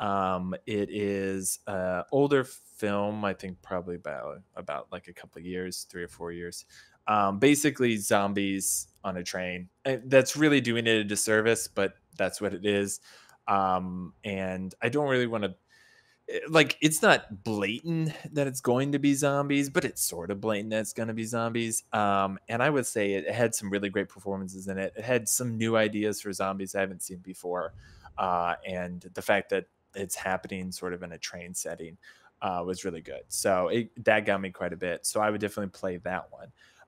Um, it is an older film, I think probably about, about like a couple of years, three or four years. Um, basically zombies on a train. That's really doing it a disservice, but that's what it is. Um, and I don't really want to... Like, it's not blatant that it's going to be zombies, but it's sort of blatant that it's going to be zombies. Um, and I would say it had some really great performances in it. It had some new ideas for zombies I haven't seen before. Uh, and the fact that it's happening sort of in a train setting uh, was really good. So it, that got me quite a bit. So I would definitely play that one.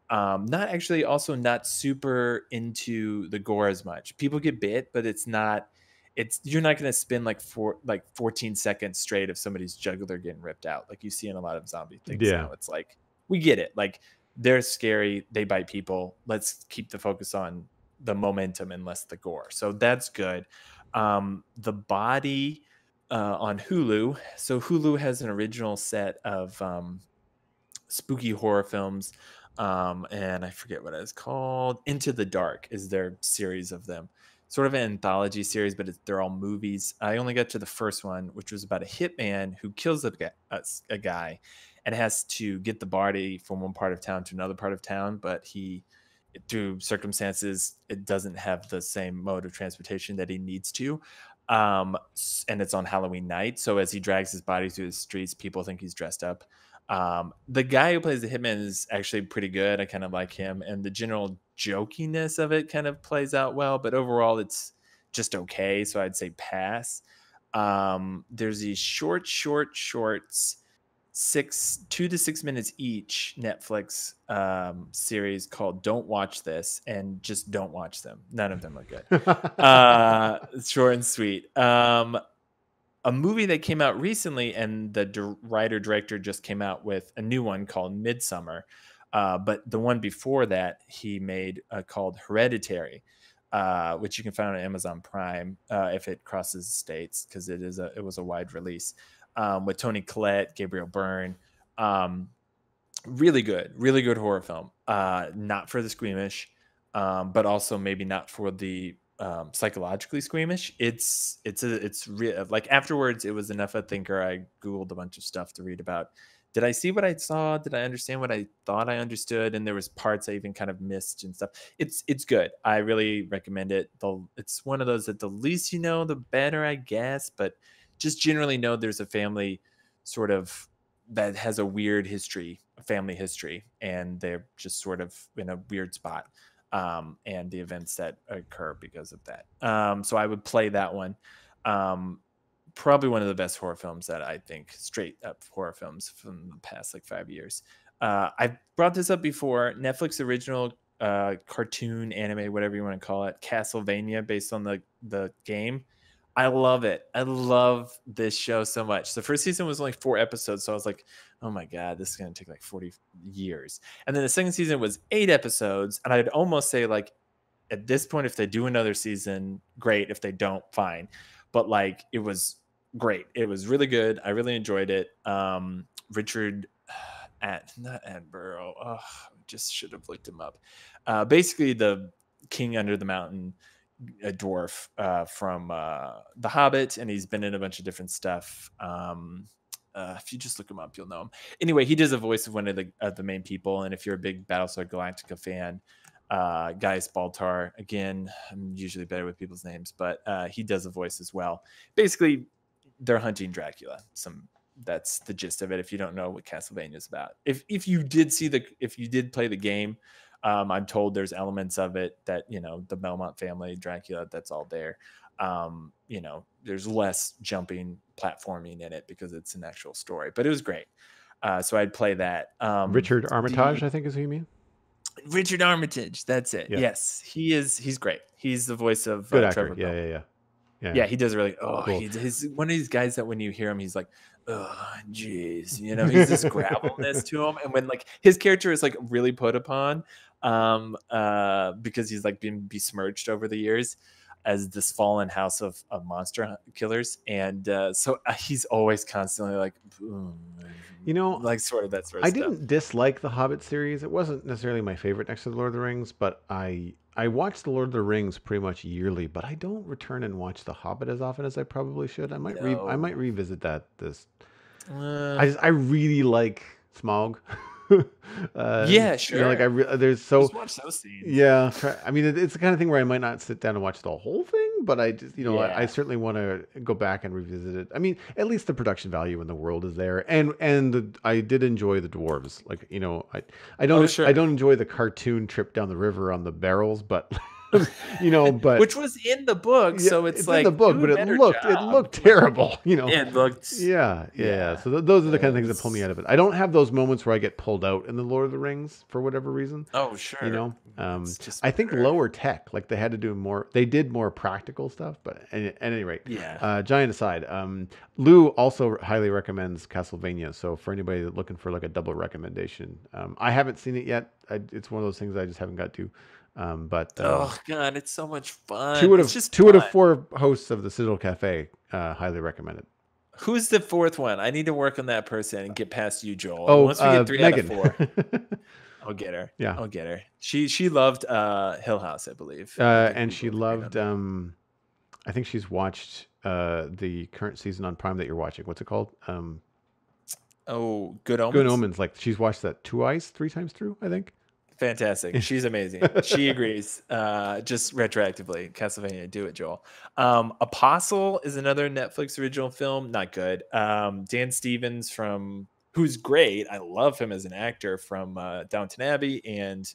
Um, not actually also not super into the gore as much. People get bit, but it's not... It's you're not going to spend like four like fourteen seconds straight of somebody's jugular getting ripped out, like you see in a lot of zombie things yeah. now. It's like, we get it, like they're scary, they bite people. Let's keep the focus on the momentum and less the gore. So that's good. Um, the Body uh, on Hulu. So Hulu has an original set of um, spooky horror films, um, and I forget what it's called. Into the Dark is their series of them. Sort of an anthology series, but it's, they're all movies. I only got to the first one, which was about a hitman who kills a, a, a guy and has to get the body from one part of town to another part of town. But he, through circumstances, it doesn't have the same mode of transportation that he needs to. Um, and it's on Halloween night. So as he drags his body through the streets, people think he's dressed up. Um, the guy who plays the hitman is actually pretty good. I kind of like him. And the general jokiness of it kind of plays out well, but overall it's just okay. So I'd say pass. Um, there's these short, short shorts, six, two to six minutes each Netflix, um, series called Don't Watch This, and just don't watch them. None of them are good. uh, short and sweet. Um, A movie that came out recently, and the writer director just came out with a new one called Midsommar. Uh, but the one before that he made uh, called Hereditary, uh, which you can find on Amazon Prime uh, if it crosses states, because it is a it was a wide release um, with Toni Collette, Gabriel Byrne. Um, really good, really good horror film. Uh, not for the squeamish, um, but also maybe not for the Um, psychologically squeamish. It's it's a, it's real. Like afterwards, it was enough a thinker. I googled a bunch of stuff to read about. Did I see what I saw? Did I understand what I thought I understood? And there was parts I even kind of missed and stuff. It's it's good. I really recommend it. The it's one of those that the least you know, the better, I guess. But just generally know there's a family sort of that has a weird history, a family history, and they're just sort of in a weird spot. Um, and the events that occur because of that. Um, so I would play that one. Um, probably one of the best horror films that I think, straight up horror films from the past like five years. Uh, I've brought this up before. Netflix original uh, cartoon, anime, whatever you want to call it, Castlevania, based on the, the game. I love it. I love this show so much. The first season was only four episodes, so I was like, oh my God, this is going to take like forty years. And then the second season was eight episodes, and I'd almost say like at this point, if they do another season, great. If they don't, fine. But like, it was great. It was really good. I really enjoyed it. Um, Richard at not Attenborough. Oh, just should have looked him up. Uh, basically the King Under the Mountain, a dwarf uh, from uh, The Hobbit. And he's been in a bunch of different stuff. Um, Uh, if you just look him up, you'll know him. Anyway, he does a voice of one of the of the main people. And if you're a big Battlestar Galactica fan, uh, Gaius Baltar, again, I'm usually better with people's names, but uh, he does a voice as well. Basically, they're hunting Dracula. Some that's the gist of it. If you don't know what Castlevania is about, if if you did see the if you did play the game, um, I'm told there's elements of it that you know the Belmont family, Dracula, that's all there. Um, you know, there's less jumping platforming in it because it's an actual story, but it was great. Uh, so I'd play that. Um, Richard Armitage, you, I think is who you mean. Richard Armitage. That's it. Yeah. Yes. He is. He's great. He's the voice of Good uh, Trevor. Yeah, yeah, yeah, yeah. Yeah. He does really. Oh, cool. he's, he's one of these guys that when you hear him, he's like, oh, geez, you know, he's this gravelness to him. And when like his character is like really put upon, um, uh, because he's like been besmirched over the years as this fallen house of, of monster killers. And uh, so he's always constantly like, boom, you know, like sort of that sort of I stuff. I didn't dislike the Hobbit series. It wasn't necessarily my favorite next to the Lord of the Rings, but I, I watched the Lord of the Rings pretty much yearly, but I don't return and watch the Hobbit as often as I probably should. I might, no. re I might revisit that. This, uh, I just, I really like Smaug. Uh, yeah, sure. You know, like I re there's so just watch those scenes. Yeah, try, I mean it, it's the kind of thing where I might not sit down and watch the whole thing, but I just you know yeah. I, I certainly want to go back and revisit it. I mean, at least the production value in the world is there, and and the, I did enjoy the dwarves. Like you know, I I don't oh, sure. I don't enjoy the cartoon trip down the river on the barrels, but. you know, but which was in the book, so it's, it's like in the book, but it looked job. it looked terrible. You know, it looked yeah, yeah. yeah. So th those are the kind of things that pull me out of it. I don't have those moments where I get pulled out in the Lord of the Rings for whatever reason. Oh sure, you know, um, I think lower tech, like they had to do more. They did more practical stuff, but at, at any rate, yeah. Uh, giant aside, um, Lou also highly recommends Castlevania. So for anybody looking for like a double recommendation, um, I haven't seen it yet. I, it's one of those things I just haven't got to. Um, but uh, oh god, it's so much fun. Two out of just two fun. out of four hosts of the Citadel Cafe uh, highly recommend it. Who's the fourth one? I need to work on that person and get past you, Joel. Oh, once we uh, get three Megan. out of four, I'll get her. Yeah, I'll get her. She she loved uh, Hill House, I believe, uh, I and she loved. Um, I think she's watched uh, the current season on Prime that you're watching. What's it called? Um, oh, Good Omens. Good Omens. Like she's watched that twice, three times through, I think. Fantastic. She's amazing. She agrees. Uh, just retroactively. Castlevania, do it, Joel. Um, Apostle is another Netflix original film. Not good. Um, Dan Stevens from, who's great. I love him as an actor from uh, Downton Abbey and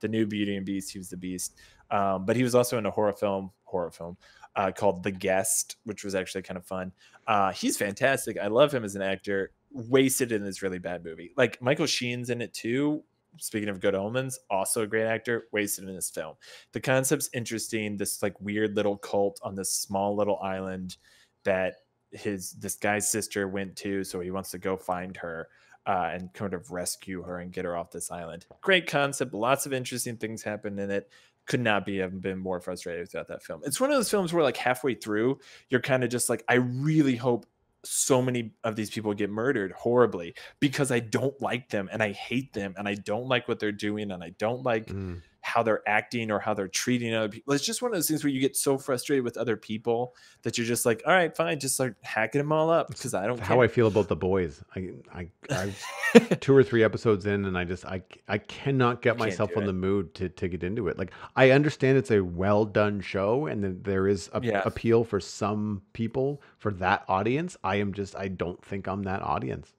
the new Beauty and Beast. He was the Beast. Um, but he was also in a horror film, horror film uh, called The Guest, which was actually kind of fun. Uh, he's fantastic. I love him as an actor. Wasted in this really bad movie. Like Michael Sheen's in it too. Speaking of Good Omens, also a great actor, wasted in this film. The concept's interesting. This like weird little cult on this small little island that his this guy's sister went to, so he wants to go find her uh, and kind of rescue her and get her off this island. Great concept. Lots of interesting things happen in it. Could not be have been more frustrated throughout that film. It's one of those films where like halfway through, you're kind of just like, I really hope so many of these people get murdered horribly because I don't like them and I hate them and I don't like what they're doing and I don't like mm. how they're acting or how they're treating other people. It's just one of those things where you get so frustrated with other people that you're just like, all right, fine, just start hacking them all up because I don't care. How I feel about The Boys. I, I, I've two or three episodes in and I just, I, I cannot get myself in the mood to, to get into it. Like I understand it's a well done show and there is a, yeah. appeal for some people for that audience. I am just, I don't think I'm that audience.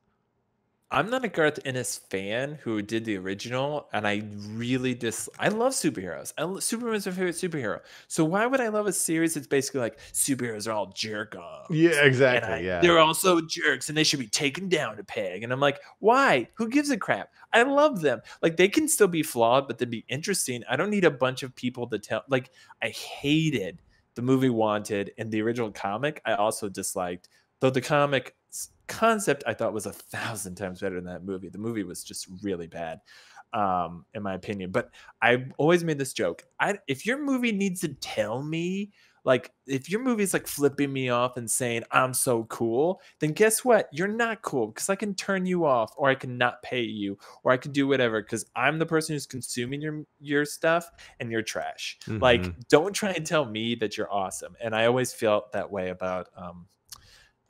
I'm not a Garth Ennis fan who did the original, and I really dis. I love superheroes. I lo Superman's my favorite superhero. So why would I love a series that's basically like superheroes are all jerk-offs? Yeah, exactly. I, yeah, they're also jerks, and they should be taken down a peg. And I'm like, why? Who gives a crap? I love them. Like they can still be flawed, but they'd be interesting. I don't need a bunch of people to tell. Like I hated the movie Wanted and the original comic. I also disliked, though the comic. Concept I thought was a thousand times better than that movie. The movie was just really bad. um, in my opinion. But I always made this joke. I, if your movie needs to tell me, like, if your movie's like flipping me off and saying, I'm so cool, then guess what? You're not cool, because I can turn you off, or I can not pay you, or I can do whatever, because I'm the person who's consuming your, your stuff and your trash. Mm-hmm. Like, don't try and tell me that you're awesome. And I always felt that way about, um,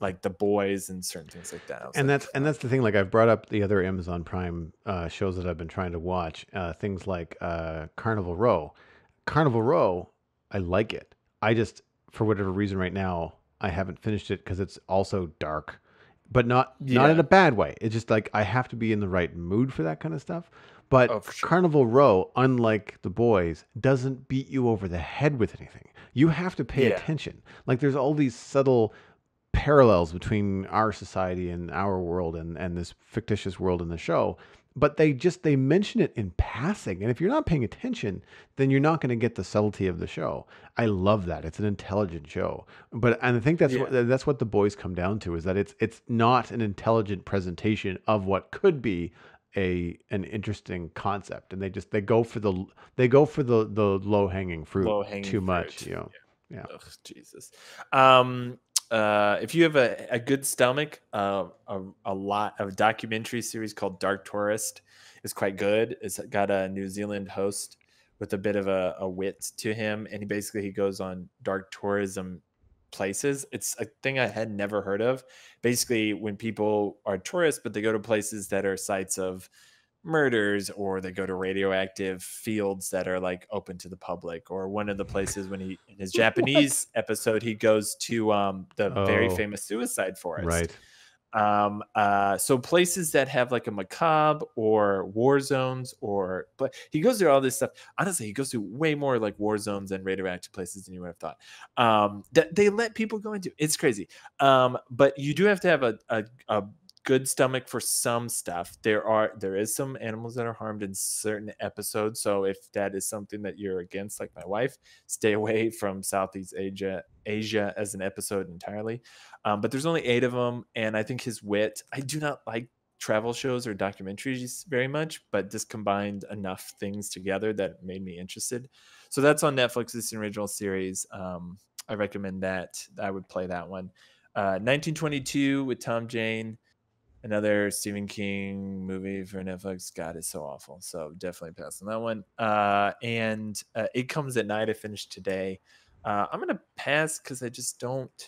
like The Boys and certain things like that. And like, that's, and that's the thing. Like, I've brought up the other Amazon Prime uh, shows that I've been trying to watch, uh, things like uh, Carnival Row. Carnival Row, I like it. I just, for whatever reason right now, I haven't finished it because it's also dark, but not yeah. not in a bad way. It's just like I have to be in the right mood for that kind of stuff. But oh, for sure. Carnival Row, unlike The Boys, doesn't beat you over the head with anything. You have to pay yeah. attention. Like, there's all these subtle parallels between our society and our world and, and this fictitious world in the show. But they just, they mention it in passing. And if you're not paying attention, then you're not going to get the subtlety of the show. I love that. It's an intelligent show. But, and I think that's yeah. what, that's what The Boys come down to, is that it's, it's not an intelligent presentation of what could be a, an interesting concept. And they just, they go for the, they go for the, the low hanging fruit low -hanging too much. Fruit. You know? Yeah. yeah. Oh, Jesus. Um, Uh, if you have a, a good stomach, uh, a, a lot of documentary series called Dark Tourist is quite good. It's got a New Zealand host with a bit of a, a wit to him. And he basically, he goes on dark tourism places. It's a thing I had never heard of. Basically, when people are tourists, but they go to places that are sites of murders, or they go to radioactive fields that are like open to the public. Or one of the places, when he, in his Japanese episode, he goes to um the oh, very famous suicide forest, right? Um uh so places that have like a macabre or war zones, or but he goes through all this stuff. Honestly, he goes through way more like war zones and radioactive places than you would have thought um that they let people go into. It's crazy. Um but you do have to have a a, a good stomach for some stuff. There are there is some animals that are harmed in certain episodes, so if that is something that you're against, like my wife, stay away from Southeast Asia Asia as an episode entirely. Um, but there's only eight of them, and I think his wit. I do not like travel shows or documentaries very much, but this combined enough things together that made me interested. So that's on Netflix. It's an original series. Um, I recommend that. I would play that one. Uh, nineteen twenty-two with Tom Jane. Another Stephen King movie for Netflix. God, it's so awful. So definitely pass on that one. Uh, and uh, It Comes at Night, I finished today. Uh, I'm gonna pass because I just don't,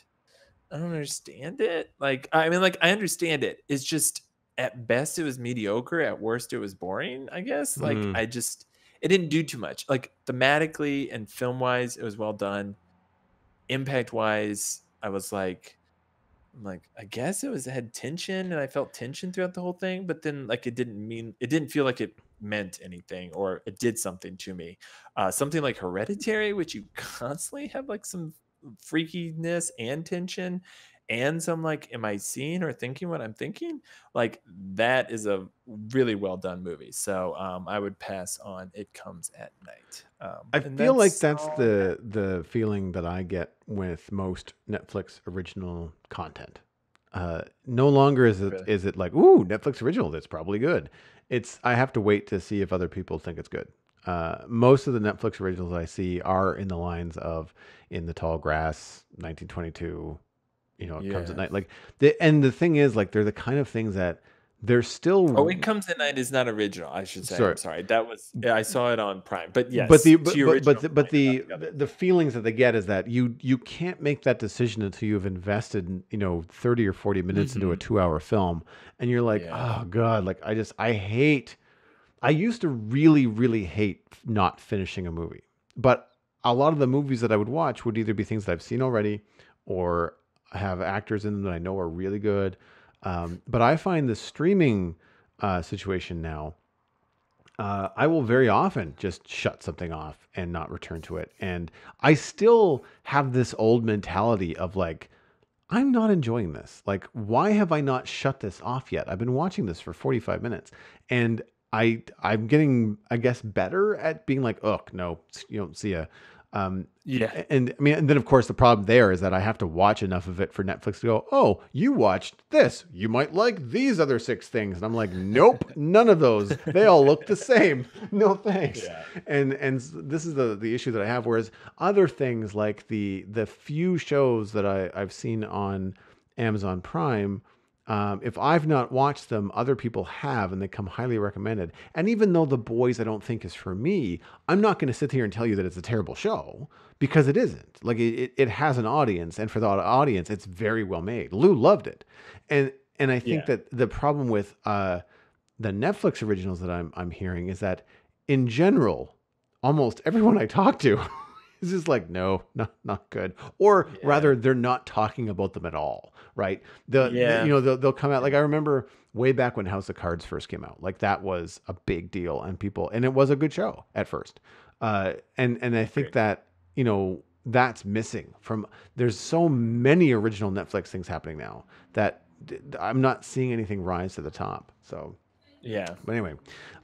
I don't understand it. Like, I mean, like I understand it. It's just at best it was mediocre. At worst it was boring, I guess. Like mm. I just, it didn't do too much. Like thematically and film wise, it was well done. Impact wise, I was like, I'm like, I guess it was, it had tension, and I felt tension throughout the whole thing, but then like it didn't mean, it didn't feel like it meant anything, or it did something to me. Uh, something like Hereditary, which you constantly have like some freakiness and tension and some like, am I seeing or thinking what I'm thinking? Like that is a really well done movie. So um, I would pass on It Comes at Night. Um, I feel that's, like that's uh, the the feeling that I get with most Netflix original content. Uh, no longer is it really? is it like, ooh, Netflix original, that's probably good. It's I have to wait to see if other people think it's good. Uh, most of the Netflix originals I see are in the lines of In the Tall Grass, nineteen twenty-two. You know, it yeah. comes at night. Like, the, and the thing is, like, they're the kind of things that they're still. Oh, It Comes at Night is not original, I should say. Sorry, I'm sorry. That was yeah, I saw it on Prime, but yes, but the but but, but the, but the, the, the feelings that they get is that you you can't make that decision until you've invested, you know, thirty or forty minutes mm-hmm. into a two-hour film, and you're like, yeah. oh god, like I just I hate. I used to really really hate not finishing a movie, but a lot of the movies that I would watch would either be things that I've seen already, or have actors in them that I know are really good. Um, but I find the streaming uh, situation now, uh, I will very often just shut something off and not return to it. And I still have this old mentality of like, I'm not enjoying this. Like, why have I not shut this off yet? I've been watching this for forty-five minutes, and I, I'm getting, I guess, better at being like, oh, no, you don't see a, Um, yeah. And I mean, and then of course the problem there is that I have to watch enough of it for Netflix to go, oh, you watched this. You might like these other six things. And I'm like, nope, none of those. They all look the same. No thanks. Yeah. And, and this is the, the issue that I have. Whereas other things like the, the few shows that I I've seen on Amazon Prime, Um, if I've not watched them, other people have, and they come highly recommended. And even though The Boys I don't think is for me, I'm not going to sit here and tell you that it's a terrible show, because it isn't. Like it, it has an audience, and for the audience, it's very well made. Lou loved it, and and I think yeah. that the problem with uh, the Netflix originals that I'm I'm hearing is that in general, almost everyone I talk to is just like, no, not not good. Or yeah. rather, they're not talking about them at all. Right. The, yeah. the you know, they'll, they'll come out. Like I remember way back when House of Cards first came out, like that was a big deal and people, and it was a good show at first. Uh, and, and I think that, you know, that's missing from, there's so many original Netflix things happening now that I'm not seeing anything rise to the top. So yeah. But anyway,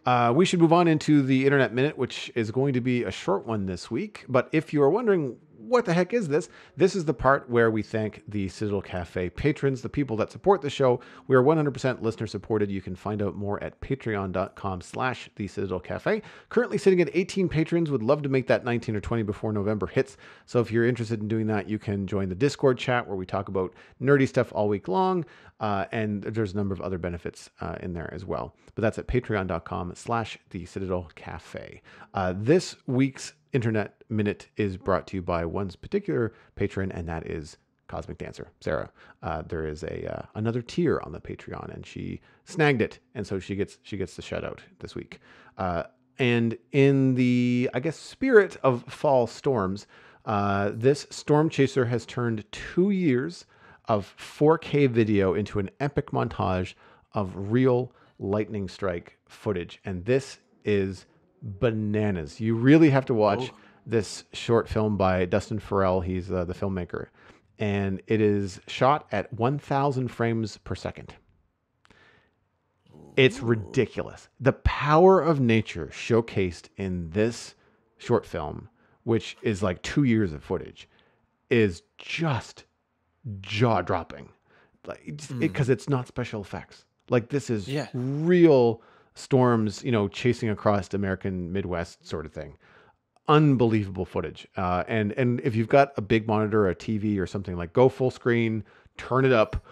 uh, we should move on into the Internet Minute, which is going to be a short one this week. But if you are wondering, what the heck is this? This is the part where we thank the Citadel Cafe patrons, the people that support the show. We are one hundred percent listener supported. You can find out more at patreon.com slash the Citadel Cafe. Currently sitting at eighteen patrons. Would love to make that nineteen or twenty before November hits. So if you're interested in doing that, you can join the Discord chat where we talk about nerdy stuff all week long. Uh, and there's a number of other benefits uh, in there as well. But that's at patreon.com slash the Citadel Cafe. Uh, this week's Internet Minute is brought to you by one's particular patron, and that is Cosmic Dancer, Sarah. Uh, there is a uh, another tier on the Patreon, and she snagged it, and so she gets she gets the shout out this week. Uh, and in the I guess spirit of fall storms, uh, this storm chaser has turned two years of four K video into an epic montage of real lightning strike footage, and this is bananas. You really have to watch oh. this short film by Dustin Farrell. He's uh, the filmmaker, and it is shot at one thousand frames per second. It's ridiculous. The power of nature showcased in this short film, which is like two years of footage, is just jaw dropping. Like, because mm. it, 'cause it's not special effects. Like this is yeah. real storms, you know, chasing across the American Midwest sort of thing. Unbelievable footage. Uh, and, and if you've got a big monitor or a T V or something, like go full screen, turn it up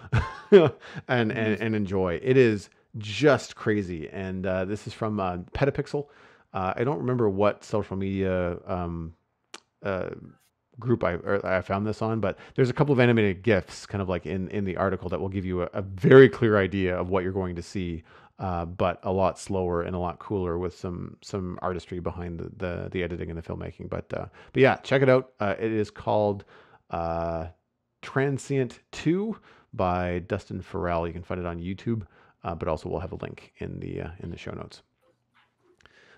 and, and, and enjoy. It is just crazy. And, uh, this is from, uh, Petapixel. Uh, I don't remember what social media, um, uh, group I, or I found this on, but there's a couple of animated GIFs kind of like in, in the article that will give you a, a very clear idea of what you're going to see. Uh, but a lot slower and a lot cooler with some some artistry behind the the, the editing and the filmmaking. But uh, but yeah, check it out. Uh, it is called uh, Transient two by Dustin Farrell. You can find it on YouTube, uh, but also we'll have a link in the uh, in the show notes.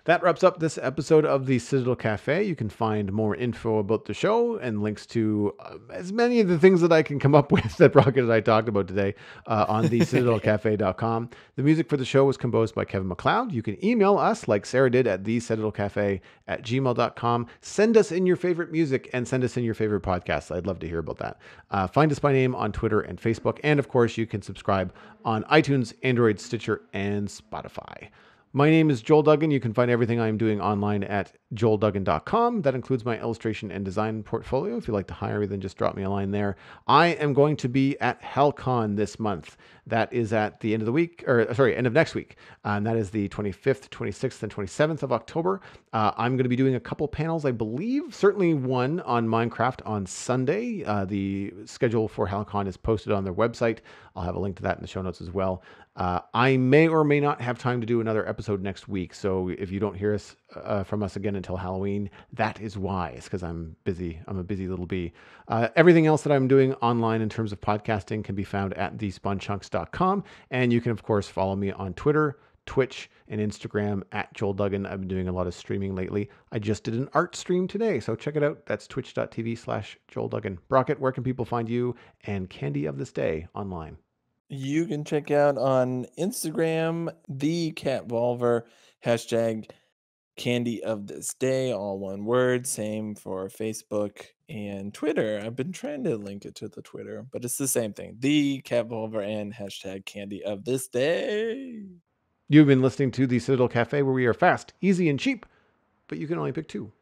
That wraps up this episode of the Citadel Cafe. You can find more info about the show and links to uh, as many of the things that I can come up with that Brockett and I talked about today uh, on the citadel cafe dot com. The music for the show was composed by Kevin MacLeod. You can email us like Sarah did at thecitadelcafe at gmail.com. Send us in your favorite music and send us in your favorite podcasts. I'd love to hear about that. Uh, find us by name on Twitter and Facebook. And of course, you can subscribe on iTunes, Android, Stitcher, and Spotify. My name is Joel Duggan. You can find everything I'm doing online at joel duggan dot com. That includes my illustration and design portfolio. If you'd like to hire me, then just drop me a line there. I am going to be at Halcon this month. That is at the end of the week, or sorry, end of next week. And that is the twenty-fifth, twenty-sixth, and twenty-seventh of October. Uh, I'm going to be doing a couple panels, I believe. Certainly one on Minecraft on Sunday. Uh, the schedule for Halcon is posted on their website. I'll have a link to that in the show notes as well. Uh, I may or may not have time to do another episode next week. So if you don't hear us uh, from us again until Halloween, that is why. It's because I'm busy. I'm a busy little bee. Uh, everything else that I'm doing online in terms of podcasting can be found at the spawn chunks dot com. And you can, of course, follow me on Twitter, Twitch, and Instagram at Joel Duggan. I've been doing a lot of streaming lately. I just did an art stream today. So check it out. That's twitch.tv slash Joel Duggan. Brockett, where can people find you and Candy of this Day online? You can check out on Instagram, TheCatVolver, hashtag Candy of this day, all one word. Same for Facebook and Twitter. I've been trying to link it to the Twitter, but it's the same thing. The Catvolver and hashtag Candy of this day. You've been listening to The Citadel Cafe, where we are fast, easy, and cheap, but you can only pick two.